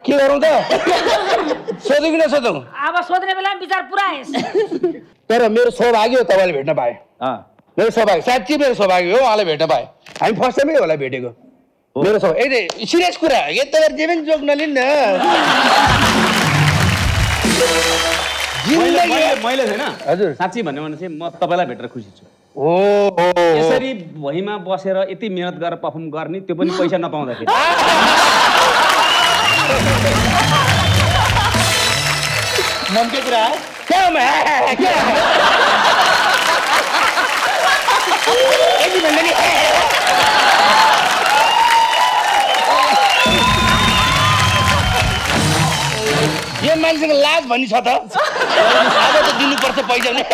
क्या करूँ तो? सोचूं कि ना सोचूं? आप सोचने वाला विचार पूरा है तेरा मेरे सौ भागी हो तबाल बैठना पाए हाँ मेरे सौ भागी साथ ही मेरे सौ भागी हो वाले बैठना पाए आई फर्स्ट टाइम ये वाला बैठे को मेरे सौ एक डे सीरियस करा ये तेरा जीवन जोक नली ना जीवन लगी मायले थे ना अजूर साथ ही बनने वाले से मत तबाला बैठना खुशी चो ओह ये सारी वही में बॉस है रा इतनी मेहनत कर परफॉर्म करनी तो बनी पैसा ना पाऊँ क्या मैं क्या ऐसी बंदनी है ये मैं इसका लाज बनी चाहता आधा तो दिन ऊपर से पैसा नहीं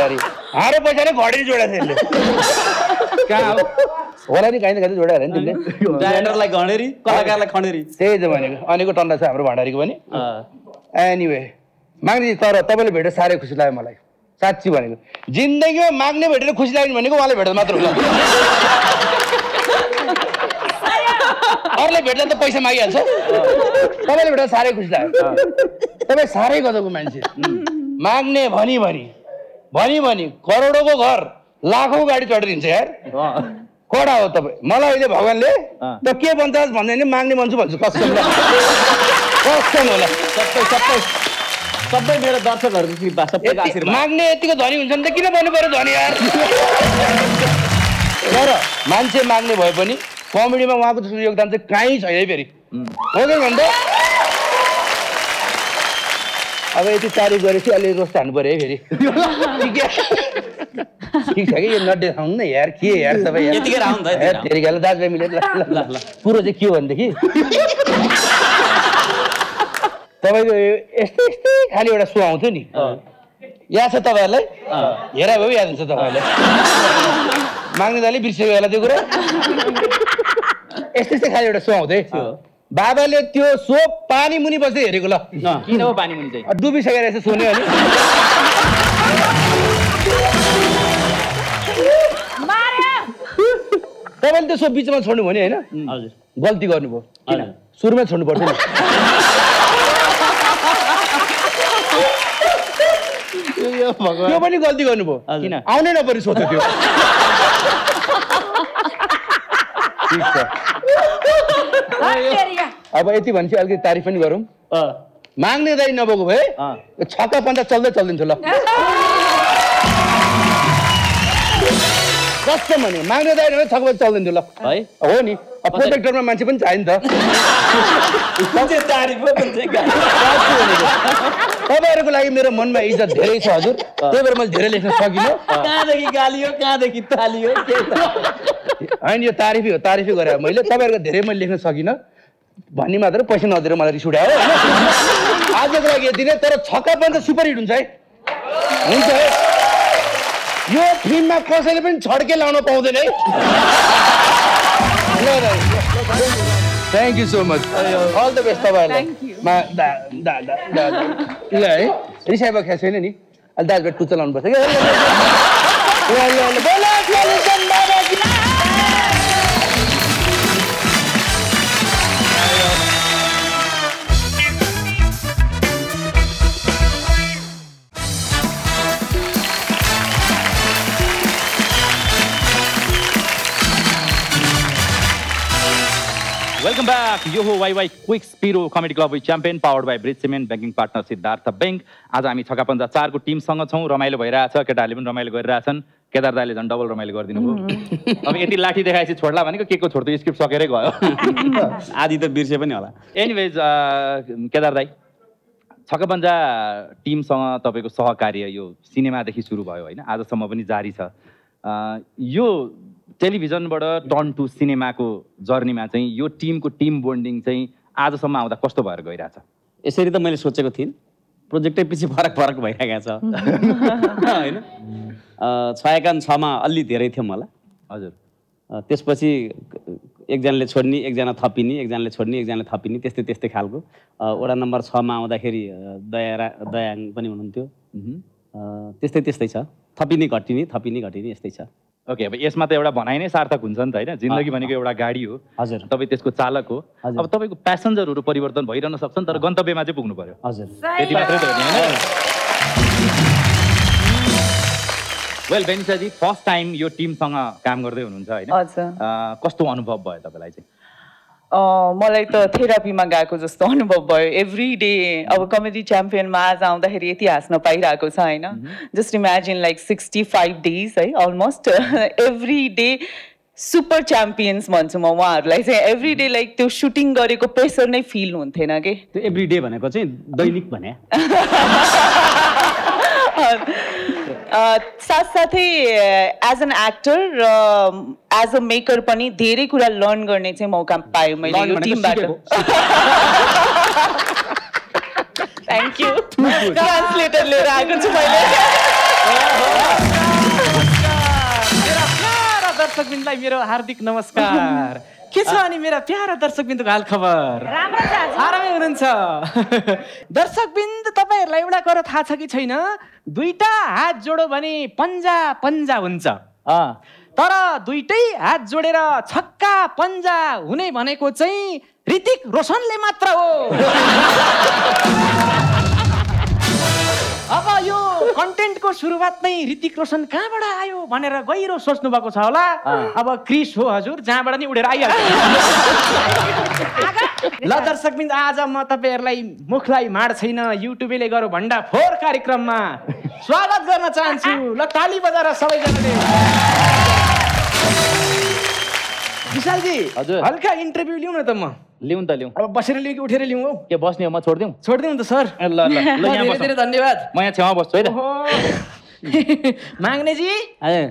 यानी हारे पैसा ने घोड़े जोड़ा थे ले क्या वाला नहीं कहीं ना कहीं जोड़ा है ना तुमने डायरेक्टर लाइक घोड़ेरी कलाकार लाइक घोड़ेरी सही जमाने का अनेको टंडा से हमरे भंडारी को बनी Anyway, मांगने तारा तबले बैठे सारे खुश लाये मलाई, साची बनेगा। जिंदगी में मांगने बैठे तो खुश लाये बनेगा वाले बैठे मात्र होगा। और ले बैठे तो पैसे मांगे ऐसा, तबले बैठे सारे खुश लाये, तबे सारे को तो कुमांचे, मांगने भानी भानी, भानी भानी, करोड़ों को घर, लाखों गाड़ी चढ़ रही है यार, कोड़ा हो तबे, मलाई इधर भगवान ले, तो क्या बंद कौन होला सब पे सब पे सब पे मेरा दर्शन कर दूँगी बात सब पे कासिर मांगने ऐसी को धोनी उनसे तो किन्हें बोलने पर धोनी यार यार मानसे मांगने भाई बनी कॉमेडी में वहाँ कुछ योगदान से कहीं चाहिए पेरी हो गया बंदे अब ऐसी तारीफ करी थी अली रोस्तान पर है पेरी ठीक है ठीक है कि ये नट राउंड ना यार क्या यार सब यार ये तेरे राउंड है तेरी गलत तब ऐसे ऐसे खाली वाला सुआं होता नहीं यार सत्ता वाला ये रहा भाभी याद सत्ता वाला मांगने दाली बिरसे वाला देखो रे ऐसे ऐसे खाली वाला सुआं होता है बाबा ले त्यो सो पानी मुनी बसे ये रिगुला किन्ह वो पानी मुनी चाहिए डूबी शक्कर ऐसे सोने वाली मारे तब वाले तो सो बीच में छोड़ने वाले हैं ना गलती करने वो सुर में छोड़ने पड़ते क्यों बनी गलती करने को? आउने ना परिसोते क्यों? अब यति भनेपछि अलिकति तारिफ पनि गरौँ माग्ने दाइ नभएको भए छक्का पञ्जा चल्दै चल्दिन्छु ल कस्तो भने माग्ने दाइ नभए छक्का पञ्जा चल्दिन्छु ल है हो नि अब प्रोटेक्टरमा मान्छे पनि चाहिन्छ नि त तारिफ पनि छैन तपाईहरुको लागि मेरो मनमा इज्जत धेरै छ हजुर त्यही भएर मैले धेरै लेख्न सकिनँ कहाँ देखि गाली हो कहाँ देखि ताली हो के छ हैन यो तारिफी हो तारिफी गरे मैले तपाईहरुको धेरै मैले लेख्न सकिनँ भन्ने मात्र पैसा नदिएर मलाई रिस उठायो हैन आजको लागि यति नै तर छक्का पञ्जा सुपर हिट हुन्छ है हुन्छ है यो फिल्ममा कसैले पनि छड्के लाउन पाउँदैन है Thank you so much. All the best तपाईहरुलाई. Thank you. मा दा दा दा दा ल है रिसाइबा ख्या छैन नि अलि दाल बेट कुच्चा लाउनु पर्छ के ल ल ल बोला क्वालिसन बाबा Welcome back. यो हो वाई वाई क्विक स्पिरो comedy club with champion powered by Bridge cement banking partner Siddhartha bank आज हामी छक्का पञ्जा चार को टिमसँग छौं रमाइलो भइरहेछ केटाहरूले पनि रमाइलो गरिरहेछन् केदार दाइले झन् डबल रमाइलो गरिदिनु भयो अब यति लाठी देखाएपछि छोड्ला भनेको केको छोड्थ्यो स्क्रिप्ट सकेरै गयो आदि त बिर्से पनि होला एनीवेज केदार दाइ छक्का पञ्जा टिमसँग तपाईको सहकार्य यो सिनेमादेखि सुरु भयो हैन आजसम्म पनि जारी छ यो टेलिभिजनबाट टर्न टु सिनेमाको जर्नीमा चाहिँ यो टिमको टिम बोन्डिङ चाहिँ आजसम्म आउँदा कस्तो भएर गइरहेछ यसरी त मैले सोचेको थिइन् प्रोजेक्टै पछि फरक फरक भइरहेको छ हैन छयाकान छ मा अलि धेरै थियो मलाई हजुर त्यसपछि एकजनाले छोड्नी एकजना थपिनी एकजनाले छोड्नी एकजनाले थपिनी त्यस्तै त्यस्तै खालको वडा नम्बर छ मा आउँदाखेरि दया दयाङ पनि हुनुहुन्थ्यो त्यस्तै त्यस्तै छ थपिनी घटिनी थपिनी घटिनी यस्तै छ ओके अब यसमा त एउटा भनाइ नै सार्थक हुन्छ नि त हैन जिन्दगी भनेको एउटा गाडी हो हजुर तपाई त्यसको चालक हो अब तपाईको प्यासेन्जरहरु परिवर्तन भइरहन सक्छन् तर गन्तव्यमा चाहिँ पुग्नु पर्यो हजुर त्यति मात्रै त होइन well Benisha ji first time यो टिमसँग काम गर्दै हुनुहुन्छ हैन कस्तो अनुभव भयो तपाईलाई चाहिँ मलाई त थेरापीमा गएको जस्तो अनुभव भयो एभ्री डे अब कमेडी च्याम्पियनमा आज आउँदाखेरि यति हाँस्न पाइरहेको छ हैन just imagine like sixty five days है almost every day super champions भन्छु म उहाँहरूलाई चाहिँ एभ्री डे लाइक त्यो सुटिङ गरेको प्रेसर नै फिल हुन्थेन के त्यो एभ्री डे भनेको चाहिँ दैनिक भने साथसाथै एज एन एक्टर र एज अ मेकर पनि धेरै कुरा लर्न गर्ने चाहिँ मौका पाएँ मैले यो टिमबाट थ्याङ्क यू ट्रान्सलेटर लिएर आएको छु मैले प्यारा दर्शकबिन्दुलाई मेरो हार्दिक नमस्कार के छ अनि मेरा प्यारा दर्शकबिन्दुको हाल खबर राम्रो छ आरामै हुनुहुन्छ दर्शकबिन्दु तपाईहरुलाई एउटा कुरा थाहा छ कि छैन दुईटा हात जोडो भने पञ्जा पञ्जा हुन्छ तर दुईटै हात जोडेर छक्का पञ्जा हुने भनेको चाहिँ ऋतिक रोशनले मात्र हो अब यो कन्टेन्टको सुरुवात नै ऋतिक रोशन कहाँबाट आयो भनेर गहिरो सोच्नु भएको छ होला अब क्रिस हो हजुर जहाँबाट नि उडेर आइहाल्छ ल दर्शकबिन्द आज म तपाईहरुलाई मुखलाई माड छैन युट्युबले गरो भन्दा फोर कार्यक्रममा स्वागत गर्न चाहन्छु ल ताली बजाएर सबैजनाले विशाल जी हजुर हल्का इन्टरभ्यु लिउँ न त म लिउँ त लिउँ अब बसेर लिउँ कि उठेर लिउँ हो के बस्ने हो म छोड्दिउँ छोड्दिउँ त सर ल ल ल यहाँ बस्नु धेरै धन्यवाद म यहाँ छेउमा बस्छु है माग्ने जी हजुर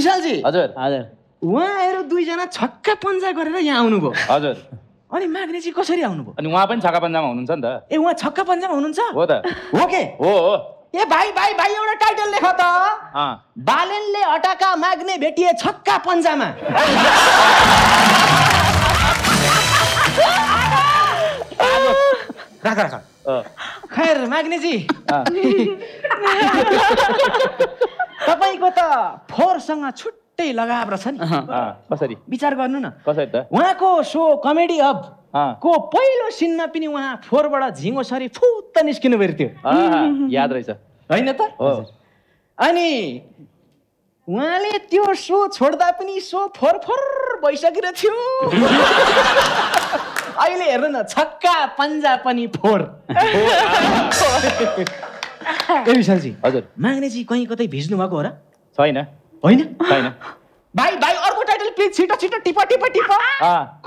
विशाल जी हजुर हजुर उहाँहरु दुई जना छक्का पञ्जा गरेर यहाँ आउनुभयो हजुर अनि माग्ने जी कसरी आउनुभयो अनि उहाँ पनि छक्का पञ्जामा हुनुहुन्छ नि त ए उहाँ छक्का पञ्जामा हुनुहुन्छ हो त हो के हो हो ए भाइ भाइ भाइ एउटा टाइटल लेख त बालेनले अटाका माग्ने भेटिए छक्का पञ्जामा राख राख खैर माग्ने जी तपाईको त फोरसँग छुट्टै लगाव रहेछ नि कसरी विचार गर्नु न कसरी त उहाँको सो कमेडी हब को पहिलो सिनमा पनि उहाँ फोरबाट झिङो सरी फुत्त निस्किनु भएर थियो याद रहेछ हैन त अनि उहाँले त्यो सो छोड्दा पनि सो फोर फोर पैसा किन थियो अहिले हेर्नु न छक्का पञ्जा पनि फोर ए विशाल जी हजुर माग्ने जी कहीं कतै भिज्नु भएको हो र छैन हैन छैन भाई भाई अर्को टाइटल प्लिज छिटो छिटो टिप टिप टिप अ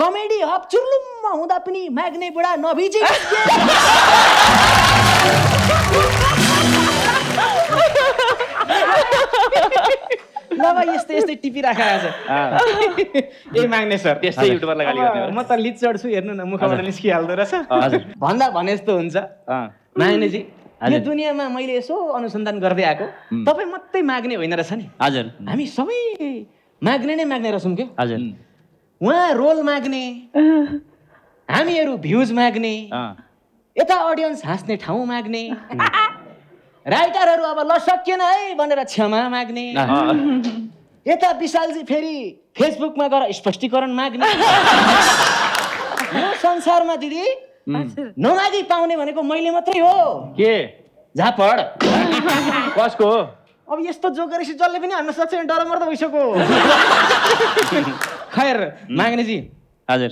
कमेडी हब चुर्लुम हुँदा पनि माग्ने बुढा नभिजे नभए यस्तै यस्तै टिपी राखेको छ ए माग्ने सर त्यस्तै युट्युबरलाई गाली गर्ने म त लिड चढ्छु हेर्नु न मुखबाट निस्किहाल्दो रहेछ हजुर भन्दा भने जस्तो हुन्छ माग्ने जी यो दुनियामा मैले यसो अनुसन्धान गर्दै आएको तपाई मात्रै माग्ने होइन रहेछ नि हजुर हामी सबै माग्ने नै माग्ने रहेछौँ के हजुर उहाँ रोल माग्ने हामीहरू भ्युज माग्ने यता अडियन्स हाँस्ने ठाउँ माग्ने राइटरहरु अब ल सकिएन है भनेर क्षमा माग्ने यता विशालजी फेरि फेसबुकमा गएर स्पष्टीकरण माग्ने यो संसारमा दिदी नमागी पाउने भनेको मैले मात्रै हो के झापड कसको अब यस्तो जोक गरेपछि जसले पनि हान्न सक्छ नि डरमर्द भइसक्यो खैर माग्ने जी हजुर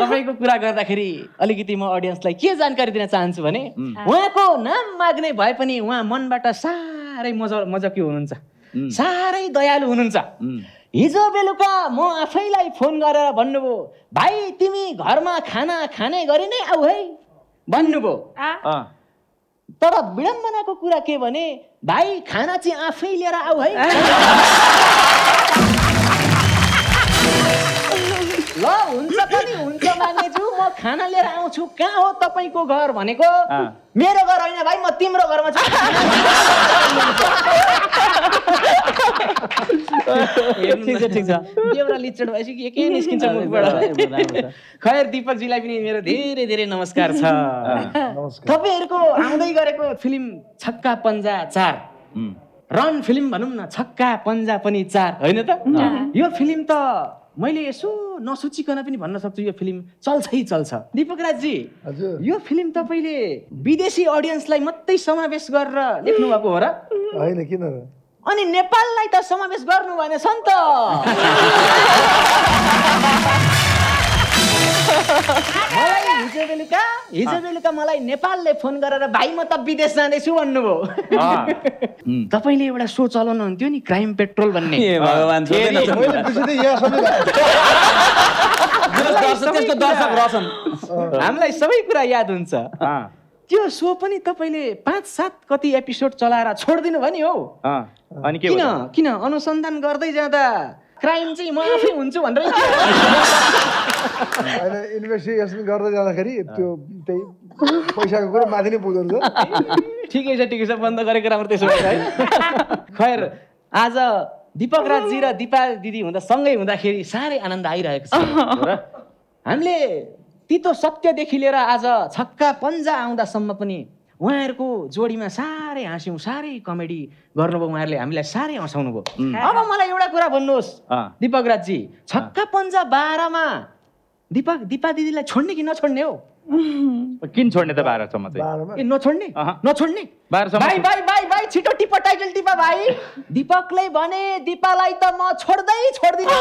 तपाईको कुरा गर्दाखेरि अलिकति म ऑडियन्सलाई के जानकारी दिन चाहन्छु भने उहाँको नाम माग्ने भए पनि उहाँ मनबाट सारै मजा मजकी हुनुहुन्छ सारै दयालु हुनुहुन्छ हिजो बेलुका म आफैलाई फोन गरेर भन्नुभयो भाइ तिमी घरमा खाना खाने गरी नै आउ है भन्नुभयो अ तर विडम्बनाको कुरा के भने भाइ खाना चाहिँ आफै लिएर आउ है ल हुन्छ पनि हुन्छ माग्नेज्यू म खाना लिएर आउँछु कहाँ हो तपाईको घर भनेको मेरो घर हैन भाइ म तिम्रो घरमा छु ठीक छ ठीक छ देवरा लिचड भएपछि के के निस्किन्छ मुखबाट खैर दीपक जीलाई पनि मेरो धेरै धेरै नमस्कार छ तपाईहरुको आउँदै गरेको फिल्म छक्का पञ्जा चार रन फिल्म भनौं न छक्का पञ्जा पनि चार हैन त यो फिल्म त मैले यसो नसोचिकन पनि भन्न सक्छु यो फिल्म चल्छै चल्छ दीपक राज जी हजुर यो फिल्म तपाईले विदेशी ऑडियन्सलाई मात्रै समावेश गरेर लेख्नु भएको हो र हैन किन र अनि नेपाललाई त समावेश गर्नु भनेछ नि त मलाई हिजो बेलुका हिजो बेलुका मलाई नेपालले फोन गरेर भाइ म त विदेश जाँदै छु भन्नुभयो तपाईले एउटा शो चलाउनुहुन्थ्यो नि क्राइम पेट्रोल भन्ने ए भगवान त्यसको दर्शक रसन हामीलाई सबै कुरा याद हुन्छ त्यो शो पनि तपाईले पाँच सात कति एपिसोड चलाएर छोड्दिनु भयो नि हो अनि के किन किन अनुसन्धान गर्दै जाँदा क्राइम चाहिँ म आफै हुन्छु भनेर हैन इन्भेस्टिगेसन गर्दै जाँदाखेरि त्यो त्यही पैसाको कुरा माथि नै पुग्दो ठिकै छ ठिकै छ बन्द गरेको राम्रो त्यसो भए है खैर आज दीपक राज जी र दीपा दिदी हुँदा सँगै हुँदाखेरि सारै आनन्द आइरहेको छ हामीले तितो सत्यदेखि लिएर आज छक्का पञ्जा आउँदासम्म पनि उहाँहरुको जोडीमा सारै हाँस्यौ सारै कमेडी गर्नुभयो उहाँहरुले हामीलाई सारै हँसाउनु भयो अब मलाई एउटा कुरा भन्नुहोस् दीपक राज जी छक्का पञ्जा बाह्र मा दीपक दीपा दिदीलाई छोड्ने कि नछोड्ने हो किन छोड्ने त बाह्र सम्म चाहिँ ए नछोड्ने नछोड्ने बाह्र सम्म भाइ भाइ भाइ भाइ छिटो टिप टाइटल टिप भाइ दीपकले भने दीपालाई त म छोड्दै छोड्दिनँ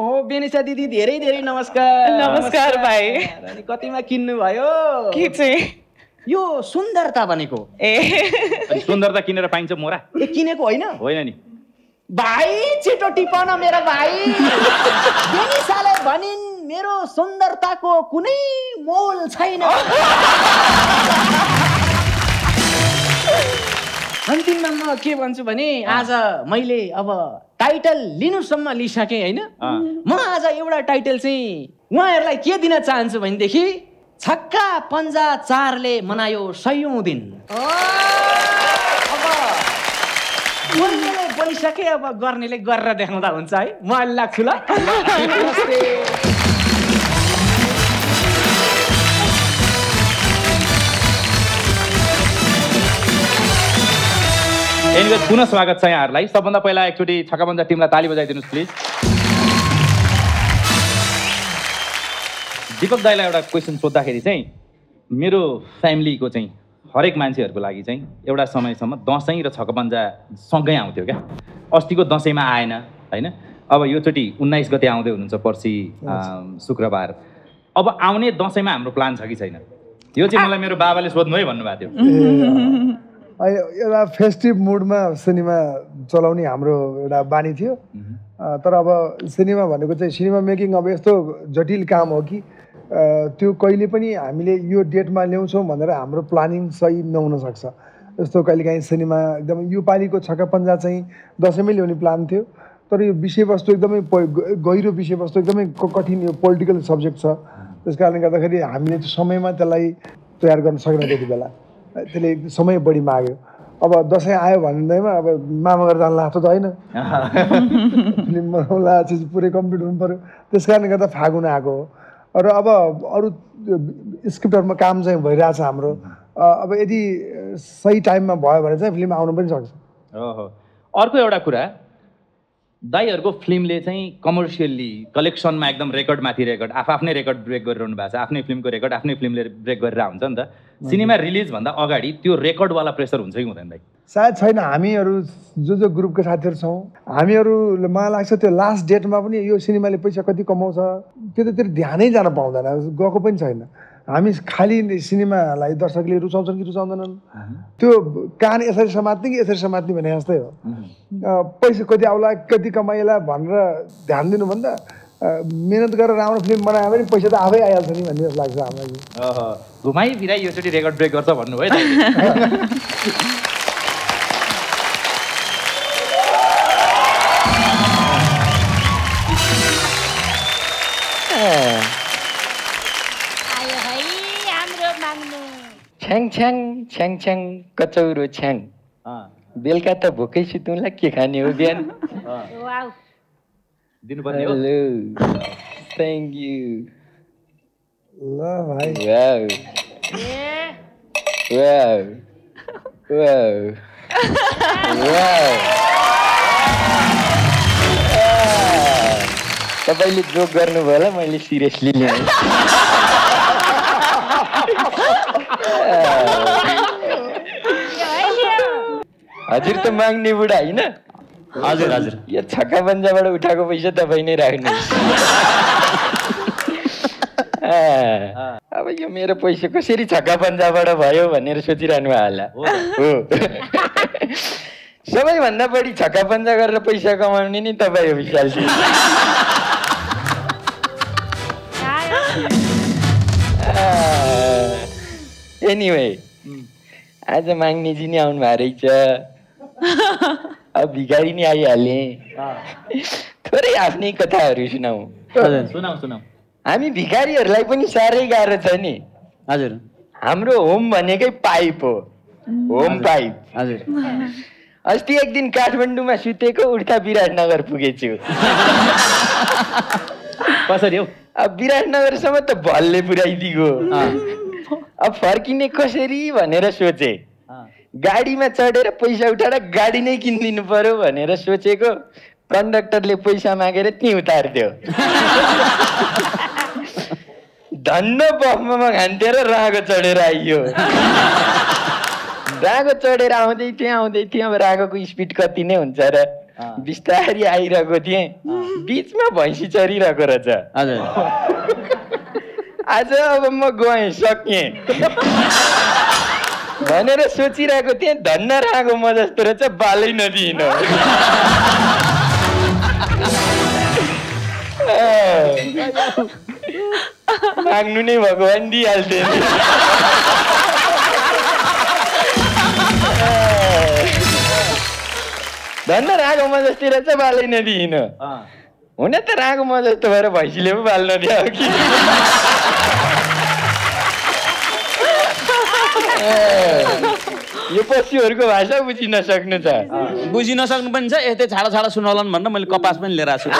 ओ बेनिसा दिदी धेरै धेरै नमस्कार नमस्कार भाइ अनि कतिमा किन्नु भयो के चाहिँ यो सुन्दरता भनेको ए सुन्दरता किनेर पाइन्छ मोरा ए किनेको हैन हैन नि भाइ छिटो टिपाउन मेरो भाइ बेनिसाले भनिन् मेरो सुन्दरताको कुनै मोल छैन अन्तिममा म के भन्छु भने आज मैले अब टाइटल लिनुसम्म लिइसके हैन म आज एउटा टाइटल चाहिँ उहाँहरुलाई के दिन चाहन्छु भने देखि छक्का पञ्जा चार ले मनायो सयौं दिन अब उहाँले बनिसके अब गर्नेले गरेर देखाउँदा हुन्छ है म अलि लाग्छु ल एनीवे पुनः स्वागत छ यहाँहरुलाई सबभन्दा पहिला एकचोटी छक्का पञ्जा टिमलाई ताली बजाइदिनुस् प्लिज दीपक दाइलाई एउटा क्वेशन सोद्धाखेरि चाहिँ मेरो फ्यामिलीको चाहिँ हरेक मान्छेहरुको लागि चाहिँ एउटा समयसम्म दशैं र छकपञ्जा सँगै आउँथ्यो क्या अस्तिको दशैंमा आएन हैन अब यो चोटी उन्नाइस गते आउँदै हुनुहुन्छ पर्सी शुक्रबार अब आउने दशैंमा हाम्रो प्लान छ कि छैन यो चाहिँ मलाई मेरो बाबाले सोध्नु है भन्नुभएको थियो एउटा फेस्टिभ मुडमा सिनेमा चलाउने हाम्रो एउटा बानी थियो तर अब सिनेमा भनेको चाहिँ सिनेमा मेकिङ अब यस्तो जटिल काम हो कि त्यो कहिले पनि हामीले यो डेटमा ल्याउँछौं भनेर हाम्रो प्लानिङ सही नहुन सक्छ जस्तो कहिलेकाहीँ सिनेमा एकदम यो पालिको छक्का पञ्जा चाहिँ दशैंमै ल्याउने प्लान थियो तर यो विषयवस्तु एकदमै गहिरो विषयवस्तु एकदमै कठिन यो पोलिटिकल सब्जेक्ट छ त्यसकारणले गर्दाखेरि हामीले समयमा त्यसलाई तयार गर्न सकेनौँ त्यति बेला त्यसले समय बढी माग्यो अब दशैं आयो भन्दैमा अब मामा गरेर जान लाग्छ त हैन फिल्म बनाउला चाहिँ पुरै कम्प्लिट हुनु पर्यो त्यसकारणले गर्दा फागुन आएको हो र अब अरु स्क्रिप्टहरुमा काम चाहिँ भइराछ हाम्रो अब यदि सही टाइममा भयो भने चाहिँ फिल्म आउन पनि सक्छ ओहो अर्को एउटा कुरा दाइहरुको फिल्मले चाहिँ कमर्शियली कलेक्सनमा एकदम रेकर्ड माथि रेकर्ड आफआफ्नै रेकर्ड ब्रेक गरिरहनु भएको छ आफ्नै फिल्मको रेकर्ड आफ्नै फिल्मले ब्रेक गरिरा हुन्छ नि त सिनेमा रिलिज भन्दा अगाडि त्यो रेकर्ड वाला प्रेसर हुन्छ कि हुँदैन दाइ सायद छैन हामीहरु जो जो ग्रुपको साथीहरु छौ हामीहरुले मलाई लाग्छ त्यो लास्ट डेटमा पनि यो सिनेमाले पैसा कति कमाउँछ त्यतैतिर ध्यानै जान पाउँदैन गएको पनि छैन हामी खाली सिनेमालाई दर्शकले रुचाउँछन् कि रुचाउँदैनन् त्यो कान यसरी समात्ने कि यसरी समात्ने भने जस्तै हो पैसा कति आउला कति कमाइला भनेर ध्यान दिनु भन्दा मेहनत गरेर राम्रो फिल्म बनाए पनि पैसा त आफै आइहाल्छ नि भन्ने जस्तो लाग्छ हामीलाई अह घुमाई फिराई यो चोटी रेकर्ड ब्रेक गर्छ भन्नु भयो छ्याङ छ्याङ छ्याङ छ्याङ कचौरो छ्याङ बेलुका त भोकै सुतौँला के खाने हो बिहान तपाईँले जोक गर्नुभयो होला मैले सिरियसली ल्याएँ हजुर त माग्ने बुढा हैन हजुर हजुर यो छक्का पञ्जाबाट उठाएको पैसा तपाई नै राख्नु अब यो मेरो पैसा कसरी छक्का पञ्जाबाट भयो भनेर सोचिरहनु होला हो सबैभन्दा बढी छक्का पञ्जा गरेर पैसा कमाउने नि तपाईँ हो विशाल जी एनिवे आज माग्नेजी नि आउनु भएको रहेछ अब भिखारी नि आइहालेँ थोरै आफ्नै कथाहरू सुनाऊ सुनाऊ सुनाऊ हामी भिखारीहरूलाई पनि साह्रै गाह्रो छ नि हजुर हाम्रो होम भनेकै पाइप हो होम पाइप हजुर अस्ति एक दिन काठमाडौँमा सुतेको उठ्दा विराटनगर पुगेछु कसरी हौ अब विराटनगरसम्म त भलले पुर्याइदिएको अब फर्किने कसरी भनेर सोचे गाडीमा चढेर पैसा उठाएर गाडी नै किनिदिनु पर्यो भनेर सोचेको कन्डक्टरले पैसा मागेर त्यहीँ उतारिदियो धन्न बफमा खान्थ्यो र रागो चढेर आइयो रागो चढेर आउँदै थिएँ आउँदै थिएँ अब रागोको स्पिड कति नै हुन्छ र बिस्तारी आइरहेको थिएँ बिचमा भैँसी चरिरहेको रहेछ आज अब म गएँ सकेँ भनेर सोचिरहेको थिएँ धन्न राखेको म जस्तो रहेछ बालै नदिनु माग्नु नै भएको भए नि दिइहाल्थेँ धन्न राखेको म जस्तो रहेछ बालै नदिनु हुन त राखेको म जस्तो भएर भैँसीले पो बाल नदियो कि यो पशुहरूको भाषा बुझिन सक्नु छ बुझिन सक्नु पनि छ यस्तै छाडा छाडा सुनाउलान् भनेर मैले कपास पनि लिएर आएको छु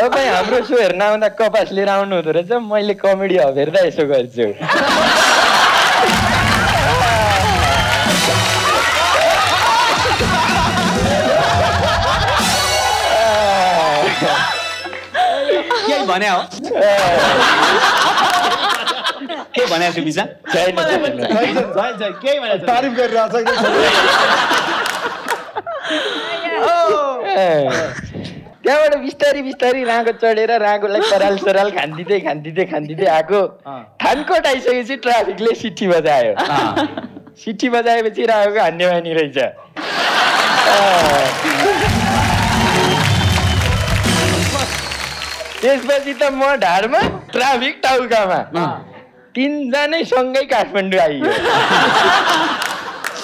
तपाईँ हाम्रो सो हेर्न आउँदा कपास लिएर आउनु हुँदो रहेछ मैले कमेडी हब हेर्दा यसो गर्छु क्या ही बने हो? क्या बने हो सुमिशा? क्या ही बने? तारीफ कर रहा था क्या वाला बिस्तारी बिस्तारी रांगो चढ़ेरा रांगो लग सराल सराल खांदी दे खांदी दे खांदी दे आगो थानकोट ऐसे ऐसे ट्रैफिक ले सिटी बजायो सिटी बजाये बच्ची रांगो अन्य वाली रही जा इस बार इतना मौत डार्मा ट्रैफिक टाउल का माँ तीन जाने संगे काठमांडू आई है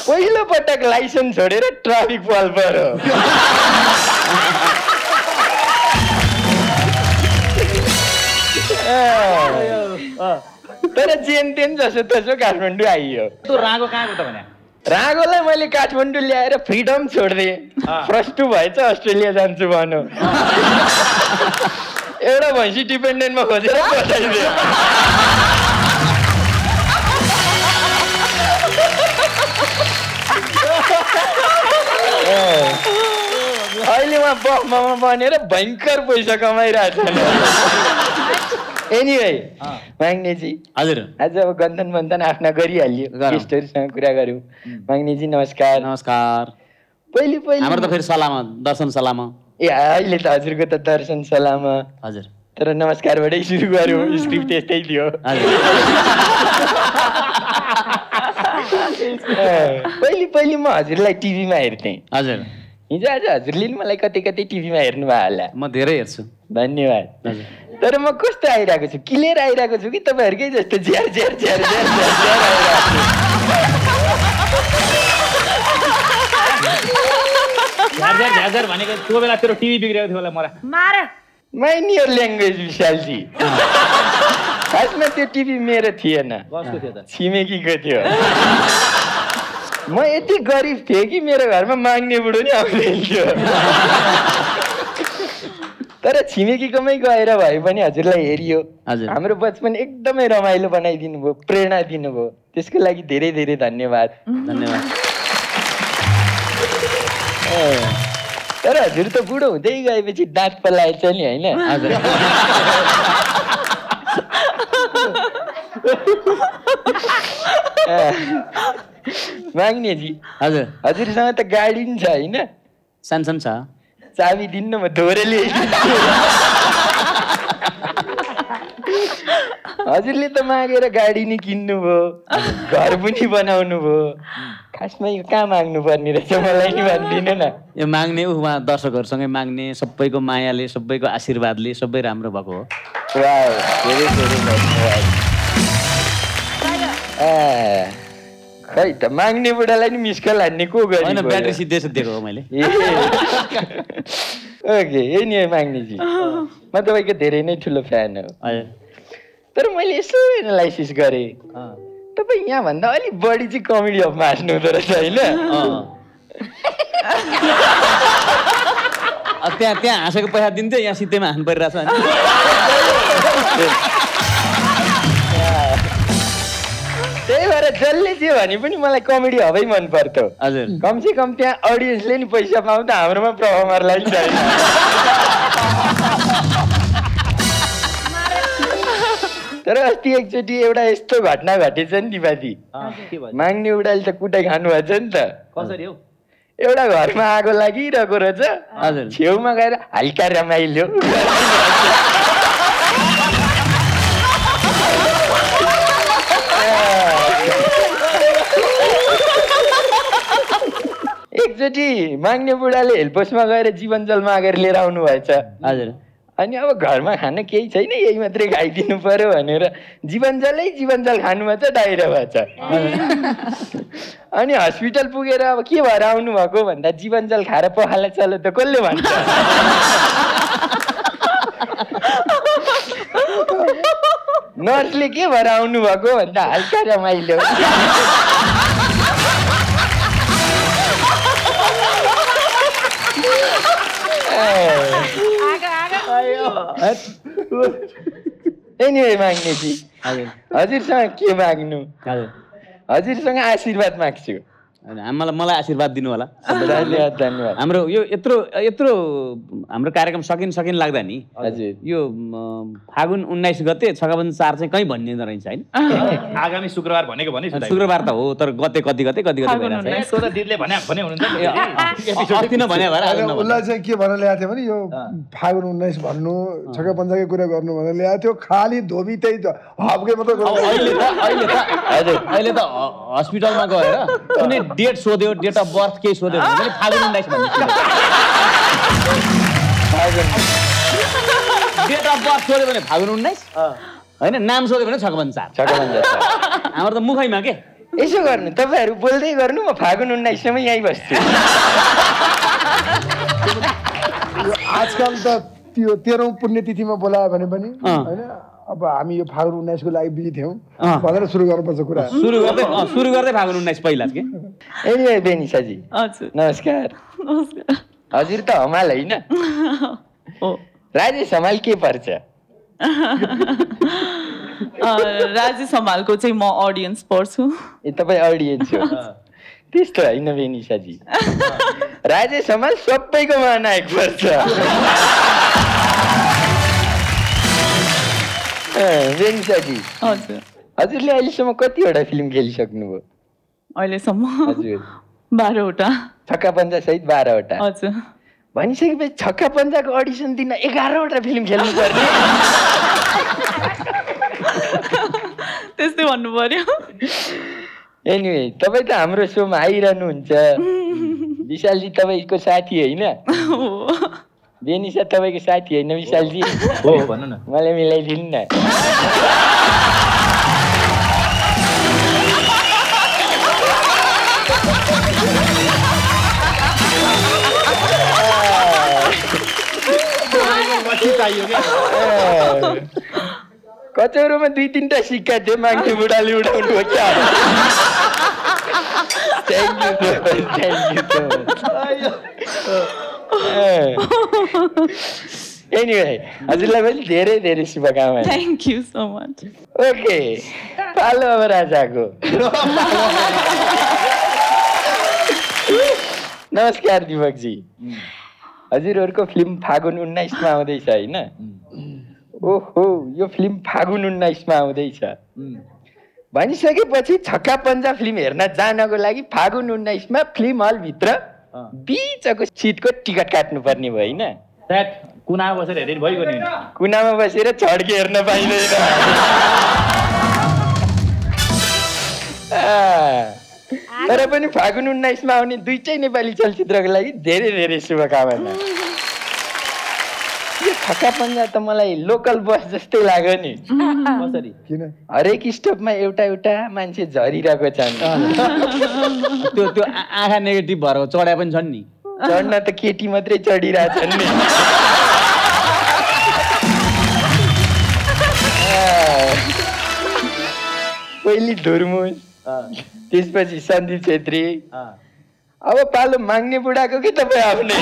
कोई लो पटक लाइसेंस चढ़ेरा ट्रैफिक फॉल पर तेरा जेन तेन जैसे तैसे काठमांडू आई हो तो रागो कहाँ करता बने रागो ले माली काठमांडू ले आये रे फ्रीडम छोड़ दे फ्रस्टू भाई तो ऑस्ट्रेलिया जान चुवानो ये वाला बंशी डिपेंडेंट में खोजे रे पता ही नहीं आइली माँ बाप मामा बाने रे बैंकर पैसा कमाई रहता Anyway, मांगने जी आदर आजा वो गंधन बंधन आपना करी आलियो किस तरह से कुरा करूं मांगने जी नमस्कार नमस्कार पहली पहली हमारे तो फिर सलामा दर्शन सलामा यार ये तो आजर को तो दर्शन सलामा आजर तेरा नमस्कार बड़े शुरू करूं स्क्रिप्ट टेस्ट ही लियो पहली पहली माँ आजर लाइक टीवी में आए थे आजर इजा आजा आजर लीन मलाई कते कते टीवी में आए वाला तर म कस्तो आइराको छु क्लियर आइराको छु कि तपाईहरुकै जस्तो झ्यार झ्यार झ्यार झ्यार झ्यार आइराको छु झ्यार झ्यार झ्यार भनेको त्यो बेला तेरो टिभी बिग्रेको थियो होला मरा मारा mind your language Vishal ji खासमा त्यो टिभी मेरो थिएन कसको थियो त छिमेकीको थियो म यति गरिब थिए कि मेरो घरमा माग्ने बुढो नि आउँदै थियो तर छिमेकी कमाई गएर भए पनि हजुरलाई हेरियो हाम्रो बचपन एकदमै रमाइलो बनाइदिनु भयो प्रेरणा दिनुभयो त्यसको लागि धेरै धेरै धन्यवाद धन्यवाद तर हजुर त बुढो हुँदै गएपछि दाँत पलाएछ नि हैन माग्ने जी हजुर हजुरसँग त गाडी नि छ हैन सानसानो छ चाबी दिन में धोरे ले हजुरले त मागेर गाडी नि किन्नु भो घर पनि बनाउनु भो खासमा यो के माग्नु पर्ने रहेछ मलाई नि भन्दिन न यो माग्ने उहाँ दर्शकहरुसँगै माग्ने सबैको मायाले सबैको आशीर्वादले सबै राम्रो भएको हो वाओ धेरै धेरै धन्यवाद ए खै त माग्ने बुढालाई नि मिस्कल हान्ने को गरे हैन ब्याट्री सिधेछ दिएको हो मैले ओके ए नि माग्ने जी म तपाईको धेरै नै ठुलो फ्यान हो हजुर तर मैले यसो एनालाइसिस गरे तपाई यहाँ भन्दा अलि बढी चाहिँ कमेडी अफ मास्नु हुँदो रहेछ हैन अ त्यहाँ त्यहाँ हाँसेको पैसा दिन्थे यहाँ सिधैमा हान परिराछ हैन तेरे बारे जल्ले जी वाणी पनी मलाई कॉमेडी हवाई मन पड़ता हो अजर कम से कम त्याह ऑडियंस लेनी पैसा पाऊँ तो आमर में प्रॉब्लम हमारे लाइन जाएगी तेरे अस्ती एक चोटी ये वाला इस तो घटना घटी जन दीपादी मांगने वाला इस कुटे खानु आजन था कौन सा रियो ये वाला घर में आगो लगी रखो रजा अजर छेव में गया हल्का रमाइलो जी मांगने बुढ़ाले हेल्पोस मांगेरे जीवन जल मांगेरे ले रहा हूँ ना ऐसा आजर अन्य अब घर में खाना क्या ही चाहिए ना यही मत रे खाई दिनों पर हो अनेरा जीवन जल ही जीवन जल खाने में तो डायरा बाचा अन्य हॉस्पिटल पुगेरा अब क्या बारा हूँ ना को बंदा जीवन जल खा रहा पर हालत सालों तो कल्ले बंदा नर्स लेके बारा हूँ ना को बंदा हल्का आगा आगा आयो anyway मांगने जी हजुरसँग के माग्नु हजुरसँग आशीर्वाद माग्छु आमालाई मलाई आशीर्वाद दिनु होला। धन्यवाद धन्यवाद। हाम्रो यो यत्रो यत्रो हाम्रो कार्यक्रम सकिन सकिन लाग्दा नि यो फागुन उन्नाइस गते छक्का पञ्जा चार चाहिँ कहीं भन्ने नरहन्छ हैन। आगामी शुक्रबार भनेको भनि शुक्रबार त हो तर गते कति गते कति गते भइरा छ। यसको त दिदीले भने भने हुनुहुन्छ एपिसोड किन भने भएर उलाई चाहिँ के भन्न ल्याथ्यो भने यो फागुन उन्नाइस भन्नु छक्का पञ्जाकै कुरा गर्नु भने ल्याथ्यो खाली धोबी त्यै हबके मात्र गर्नु। अहिले त अहिले त अहिले अहिले त अस्पतालमा गएर कुनै डेट सोध्यो डेट अफ बर्थ के सोध्यो भने पनि फागुन उन्नाइस भन्नुहुन्छ। डेट अफ बर्थ सोध्यो भने फागुन उन्नाइस हैन, नाम सोध्यो भने छक्का पञ्जा चार। छक्का पञ्जा चार हाम्रो त मुखैमा के यसो गर्नु तपाईहरु बोल्दै गर्नु म फागुन उन्नाइस सम्म यही बस्छु। आजकल त त्यो तेह्रौं पुण्यतिथिमा बोलायो भने पनि हैन अब हामी यो फागुन उन्नाइस को लागि बिजी थियौं भनेर सुरु गर्नुपर्छ कुरा। सुरु गर्दै सुरु गर्दै फागुन उन्नाइस पहिला के। एनीवे बेनिसा जी हजुर नमस्कार। नमस्कार। हजुर त हमाल हैन ओ राजेश हमाल के पर्छ? राजेश हमालको चाहिँ म ऑडियन्स पर्छु। ए तपाई ऑडियन्स हो? त्यस्तो हैन बेनिसा जी, राजेश हमाल सबैको महानायक पर्छ। बेनिसा जी हजुर हजुरले अहिलेसम्म कतिवटा फिल्म खेलिसक्नुभयो? अहिलेसम्म हजुर बाह्रवटा। छक्का पञ्जा सहित बाह्रवटा। हजुर भनिसकेपछि छक्का पञ्जाको अडिसन दिन एघारवटा फिल्म खेल्नु पर्ने त्यस्तै भन्नु पर्यो। एनिवे तपाईँ त हाम्रो सोमा आइरहनुहुन्छ। विशालजी तपाईँको साथी होइन? बेनिसा तपाईको साथी हैन विशाल जी हो? भन्नु न मलाई मिलाइदिनु न। कचौरोमा दुई तीनटा सिक्का थियो माग्थे बुढाले उठाउनु हो क्या। Thank you thank you. Anyway हजुरलाई पनि धेरै धेरै शुभकामना। Thank you so much. Okay पालो अब राजाको। नमस्कार दीपक जी, हजुरहरूको फिल्म फागुन उन्नाइसमा आउँदैछ होइन? ओहो यो फिल्म फागुन उन्नाइसमा आउँदैछ भनिसकेपछि छक्का पञ्जा फिल्म हेर्न जानको लागि फागुन उन्नाइसमा फिल्म हलभित्र बीचको सिटको टिकट काट्नु पर्ने भयो होइन? दैट कुनामा बसेर हेर्नु भइगयो नि। कुनामा बसेर छड्के हेर्न पाइँदैन। तर पनि फागुन उन्नाइस मा आउने दुईटै नेपाली चलचित्रको लागि धेरै धेरै शुभकामना। यो छक्का पञ्जा त मलाई लोकल बस जस्तै लाग्यो नि। कसरी? किन हरेक स्टपमा एउटा एउटा मान्छे झरिरहेको छ नि। त्यो त्यो आँखा नेगेटिभ भएर चढ्या पनि छन् नि। चढ्न त केटी मात्रै चढिरहेछन् नि। पहिले धुर्मुस त्यसपछि सन्दीप छेत्री, अब पालो माग्ने बुढाको के तपाईँ आफ्नै।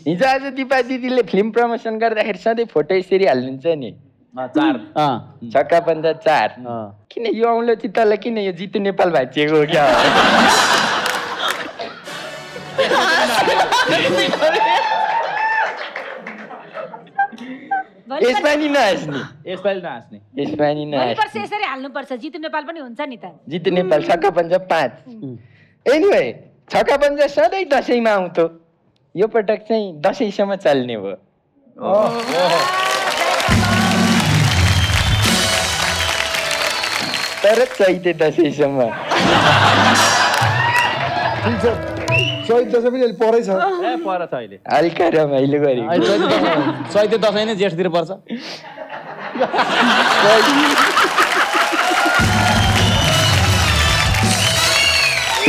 हिजो आज दिपा दिदीले फिल्म प्रमोसन गर्दाखेरि सधैँ फोटो यसरी हाल्नुहुन्छ नि। चार छक्का पञ्जा चार किन यो औँलो चित्तलाई किन यो जितु नेपाल भाँचिएको हो क्या? यसपालि नहाँस्ने यसपालि नहाँस्ने यसपालि नहाँस्नुपर्छ यसरी हाल्नुपर्छ। जितु नेपाल पनि हुन्छ नि त। जितु नेपाल छक्का पञ्जा पाँच। एनिवे छक्का पञ्जा सधैँ दसैँमा आउँथ्यो, यो पटक चाहिँ दसैँसम्म चल्ने भयो। तर चैते दसैँसम्म चैते दसैँ पनि परै छ पर छ अहिले हल्का रमाइलो गरी। चैते दसैँ नै जेठतिर पर्छ।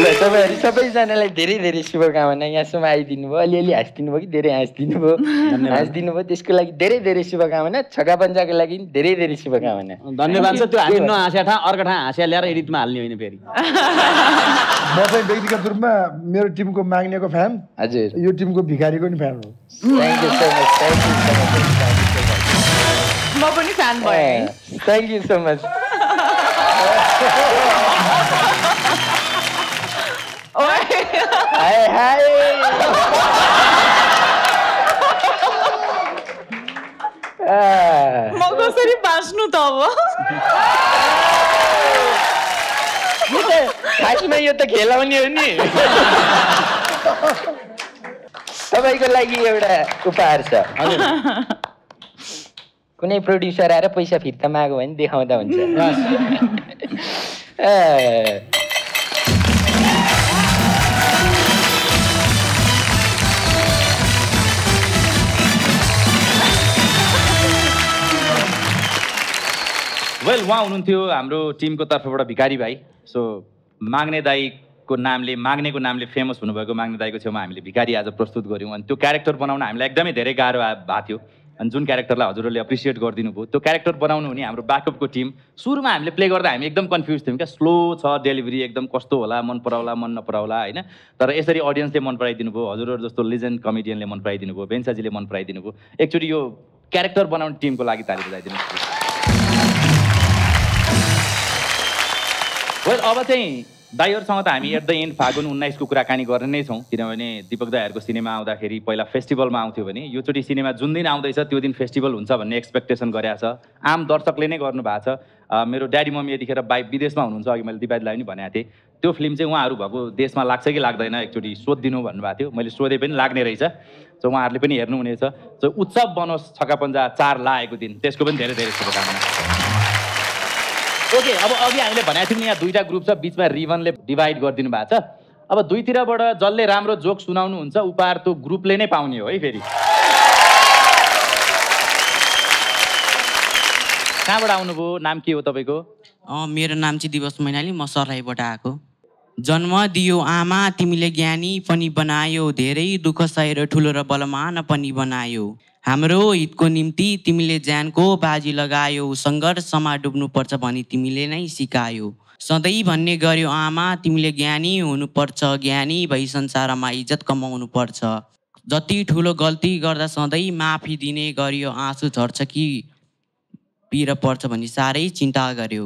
तपाईँहरू सबैजनालाई धेरै धेरै शुभकामना। यहाँसम्म आइदिनु भयो, अलिअलि हाँसिदिनु भयो कि धेरै हाँसिदिनु भयो हाँसिदिनु भयो त्यसको लागि धेरै धेरै शुभकामना। छक्का पञ्जाको लागि धेरै धेरै शुभकामना। धन्यवाद छ। त्यो हामी नहाँस्या ठाउँ अर्को ठाउँ हाँस्या ल्याएर एडिटमा हाल्ने होइन। फेरि म चाहिँ व्यक्तिगत रूपमा मेरो टिमको माग्नेको फ्यान हजुर यो टिमको भिखारीको नि फ्यान हो। Thank you so much thank you so much. म पनि फ्यान भएँ। Thank you so much. Hey, hey. Mogos sari pasnu tawa. Khasi ma yo ta khela bani ho ni. Sabaiko lagi euta upahar cha. कुनै producer आएर पैसा फिर्ता माग्यो भने देखाउँदा हुन्छ। वेल वहाँ हुनुहुन्थ्यो हाम्रो टिमको तर्फबाट भिखारी भाइ। सो माग्ने दाइको नामले माग्नेको नामले फेमस हुनुभएको माग्ने दाइको छेउमा हामीले भिखारी आज प्रस्तुत गर्यौं अनि त्यो क्यारेक्टर बनाउन हामीलाई एकदमै धेरै गाह्रो भएको थियो। And June character la Hazurle appreciate gardinu bhayo. Tyo character banaunu hune hamro backup ko team suruma hamile play garda hami ekdam confused thiyum. Ka slow cha delivery ekdam kasto hola man paraula man naparaula हैन तर यसरी audience ले मन पराइदिनु भयो हजुरहरु जस्तो legend comedian ले मन पराइदिनु भयो बेन्सा जी ले मन पराइदिनु भयो एकचोटी यो character बनाउने team को लागि ताली बजाइदिनु। Well अब चाहिँ दाइहरुसँग त हामी एट द एन्ड फागुन उन्नाइस को कुराकानी गर्ने नै छौं किनभने दीपक दाइहरुको सिनेमा आउँदाखेरि पहिला फेस्टिभलमा आउँथ्यो भने यो चोटी सिनेमा जुन दिन आउँदैछ त्यो दिन फेस्टिभल हुन्छ भन्ने एक्सपेक्टेसन गरेको छ आम दर्शकले नै गर्नु भएको छ। मेरो ड्याडी मम्मी यतिखेर बाइ विदेशमा हुनुहुन्छ अघि मैले दीपादीलाई पनि भनेको थिएँ त्यो फिल्म चाहिँ उहाँहरु भएको देशमा लाग्छ कि लाग्दैन एकचोटी सोधिदिनु भन्नुभएको थियो मैले सोधे पनि लाग्ने रहेछ सो उहाँहरुले पनि हेर्नु हुनेछ सो उत्सव बनोस् छक्का पञ्जा चार लागेको दिन त्यसको पनि धेरै धेरै शुभकामना। ओके अब अघि हामीले भनेको थियौँ यहाँ दुईटा ग्रुप छ बीचमा रिबनले डिवाइड गरिदिनु भएको छ अब दुईतिरबाट जसले राम्रो जोक सुनाउनुहुन्छ उपहार त ग्रुपले नै पाउने हो है फेरि कहाँबाट आउनुभयो नाम के हो तपाईँको? मेरो नाम चाहिँ दिवस मैनाली म सर्लाहीबाट आएको। जन्म दियो आमा तिमीले ज्ञानी पनि बनायो धेरै दुःख सहेर ठुलो र बलमान पनि बनायो हाम्रो हितको निम्ति तिमीले ज्यानको बाजी लगायो संघर्षमा डुब्नुपर्छ भनी तिमीले नै सिकायो सधैँ भन्ने गर्यो आमा तिमीले ज्ञानी हुनुपर्छ ज्ञानी भई संसारमा इज्जत कमाउनुपर्छ जति ठुलो गल्ती गर्दा सधैँ माफी दिने गर्यो आँसु झर्छ कि पिर पर्छ भनी सारै चिन्ता गर्यो।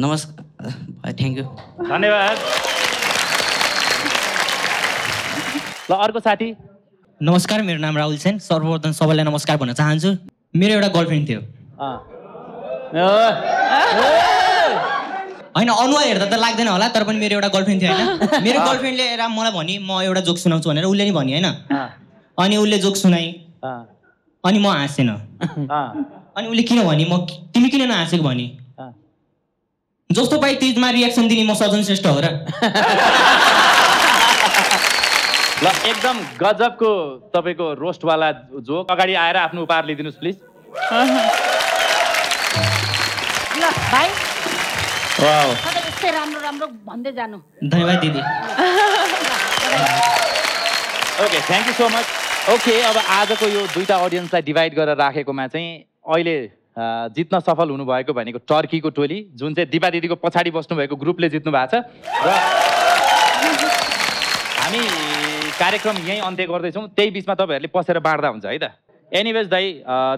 नमस्कार थ्याङ्क यू धन्यवाद। ल अर्को साथी नमस्कार मेरो नाम राहुल सेन सर्वप्रथम सबैलाई नमस्कार भन्न चाहन्छु। मेरो एउटा गर्लफ्रेन्ड थियो हैन अनुहार हेर्दा त लाग्दैन होला तर पनि मेरो एउटा गर्लफ्रेन्ड थियो हैन मेरो गर्लफ्रेन्डले मलाई भन्यो म एउटा जोक सुनाउँछु भनेर उसले नि भन्यो हैन अनि उसले जोक सुनाई अनि म हाँसेन अनि उसले किन भन्यो म तिमी किन नहाँसेको भन्यो जस्तो पाइ त्यसमा रिएक्सन दिने म सजन श्रेष्ठ हो र। ल एकदम गजबको तपाईको रोस्टवाला जोक अगाडि आएर आफ्नो उपहार लिदिनुस् प्लिज। ल भाइ वाउ सधैँ यस्तै राम्रो राम्रो भन्दै जानु धन्यवाद दिदी। Okay thank you so much. Okay अब आजको यो दुईटा ऑडियन्सलाई डिवाइड गरेर राखेकोमा चाहिँ अहिले जित्न सफल हुनु भएको भनेको टर्कीको टोली जुन चाहिँ दीपा दिदीको पछाडी बस्नु भएको ग्रुपले जित्नु भएको छ र हामी कार्यक्रम यही अन्त्य गर्दैछौँ त्यही बीचमा तपाईहरुले पसेर बाँड्दा हुन्छ है त। एनीवेज दाइ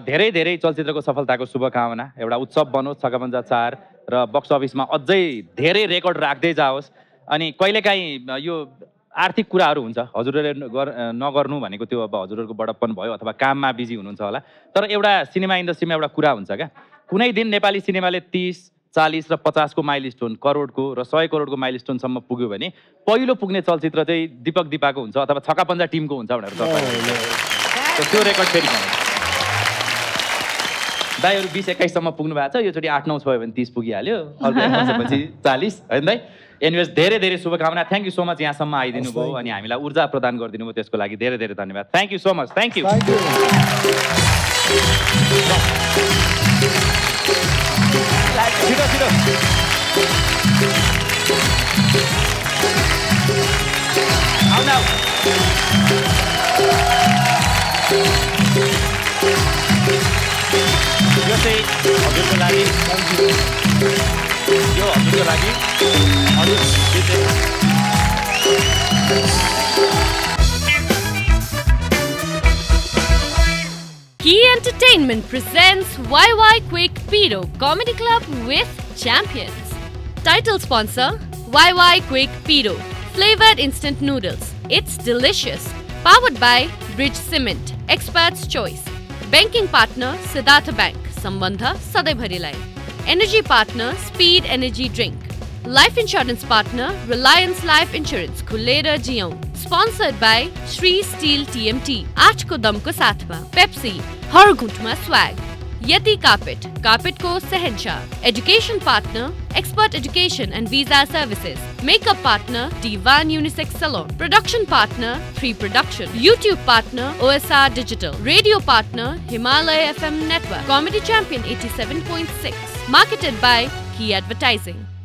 धेरै धेरै चलचित्रको सफलताको शुभकामना एउटा उत्सव बनोस् छक्का पञ्जा चार र बक्स अफिसमा अझै धेरै रेकर्ड राख्दै जाओस् अनि कहिलेकाहीँ यो आर्थिक कुराहरू हुन्छ हजुरले नगर्नु भनेको त्यो अब हजुरहरुको बडप्पन भयो अथवा काममा बिजी हुनुहुन्छ होला तर एउटा सिनेमा इन्डस्ट्रीमा एउटा कुरा हुन्छ क्या कुनै दिन नेपाली सिनेमाले तीस चालीस र पचास को माइलस्टोन करोडको र सय करोडको माइलस्टोनसम्म पुग्यो भने पहिलो पुग्ने चलचित्र चाहिँ दीपक दिपाको हुन्छ अथवा छक्का पञ्जा टिमको हुन्छ भनेर त्यो रेकर्ड फेरि दाइहरु बीस एक्काइससम्म पुग्नु भएको छ योचोटि आठ नौ छ भने तीस पुगिहाल्यो अर्को एक वर्षपछि चालीस हैन दाइ। एनिवेज धेरै धेरै शुभकामना थ्यांक यू सो मच यहाँसम्म आइदिनु भयो अनि हामीलाई ऊर्जा प्रदान गरिदिनु भयो त्यसको लागि धेरै धेरै धन्यवाद thank you so much thank you. छिटो छिटो आउ न यो चाहिँ हजुरको लागि यो हजुरको लागि हजुर Key Entertainment presents Wai Wai Quick Pyro Comedy Club with Champions. Title sponsor, Wai Wai Quick Pyro, flavored instant noodles. It's delicious. Powered by Bridge Cement, expert's choice. Banking partner, Siddhartha Bank, Sambandha Sadebharilai. Energy partner, Speed Energy Drink. Life insurance partner, Reliance Life Insurance, Khulera Jion. Sponsored by Sri Steel T M T, Aaj ko dam ko saath mein, Pepsi, Har ghunt mein swag. Yeti Carpet, Carpet Ko Sehensha. Education partner, Expert Education and Visa Services. Makeup partner, Divan Unisex Salon. Production partner, Free Production. YouTube partner, O S R Digital. Radio partner, Himalaya F M Network. Comedy Champion eighty-seven point six. Marketed by Key Advertising.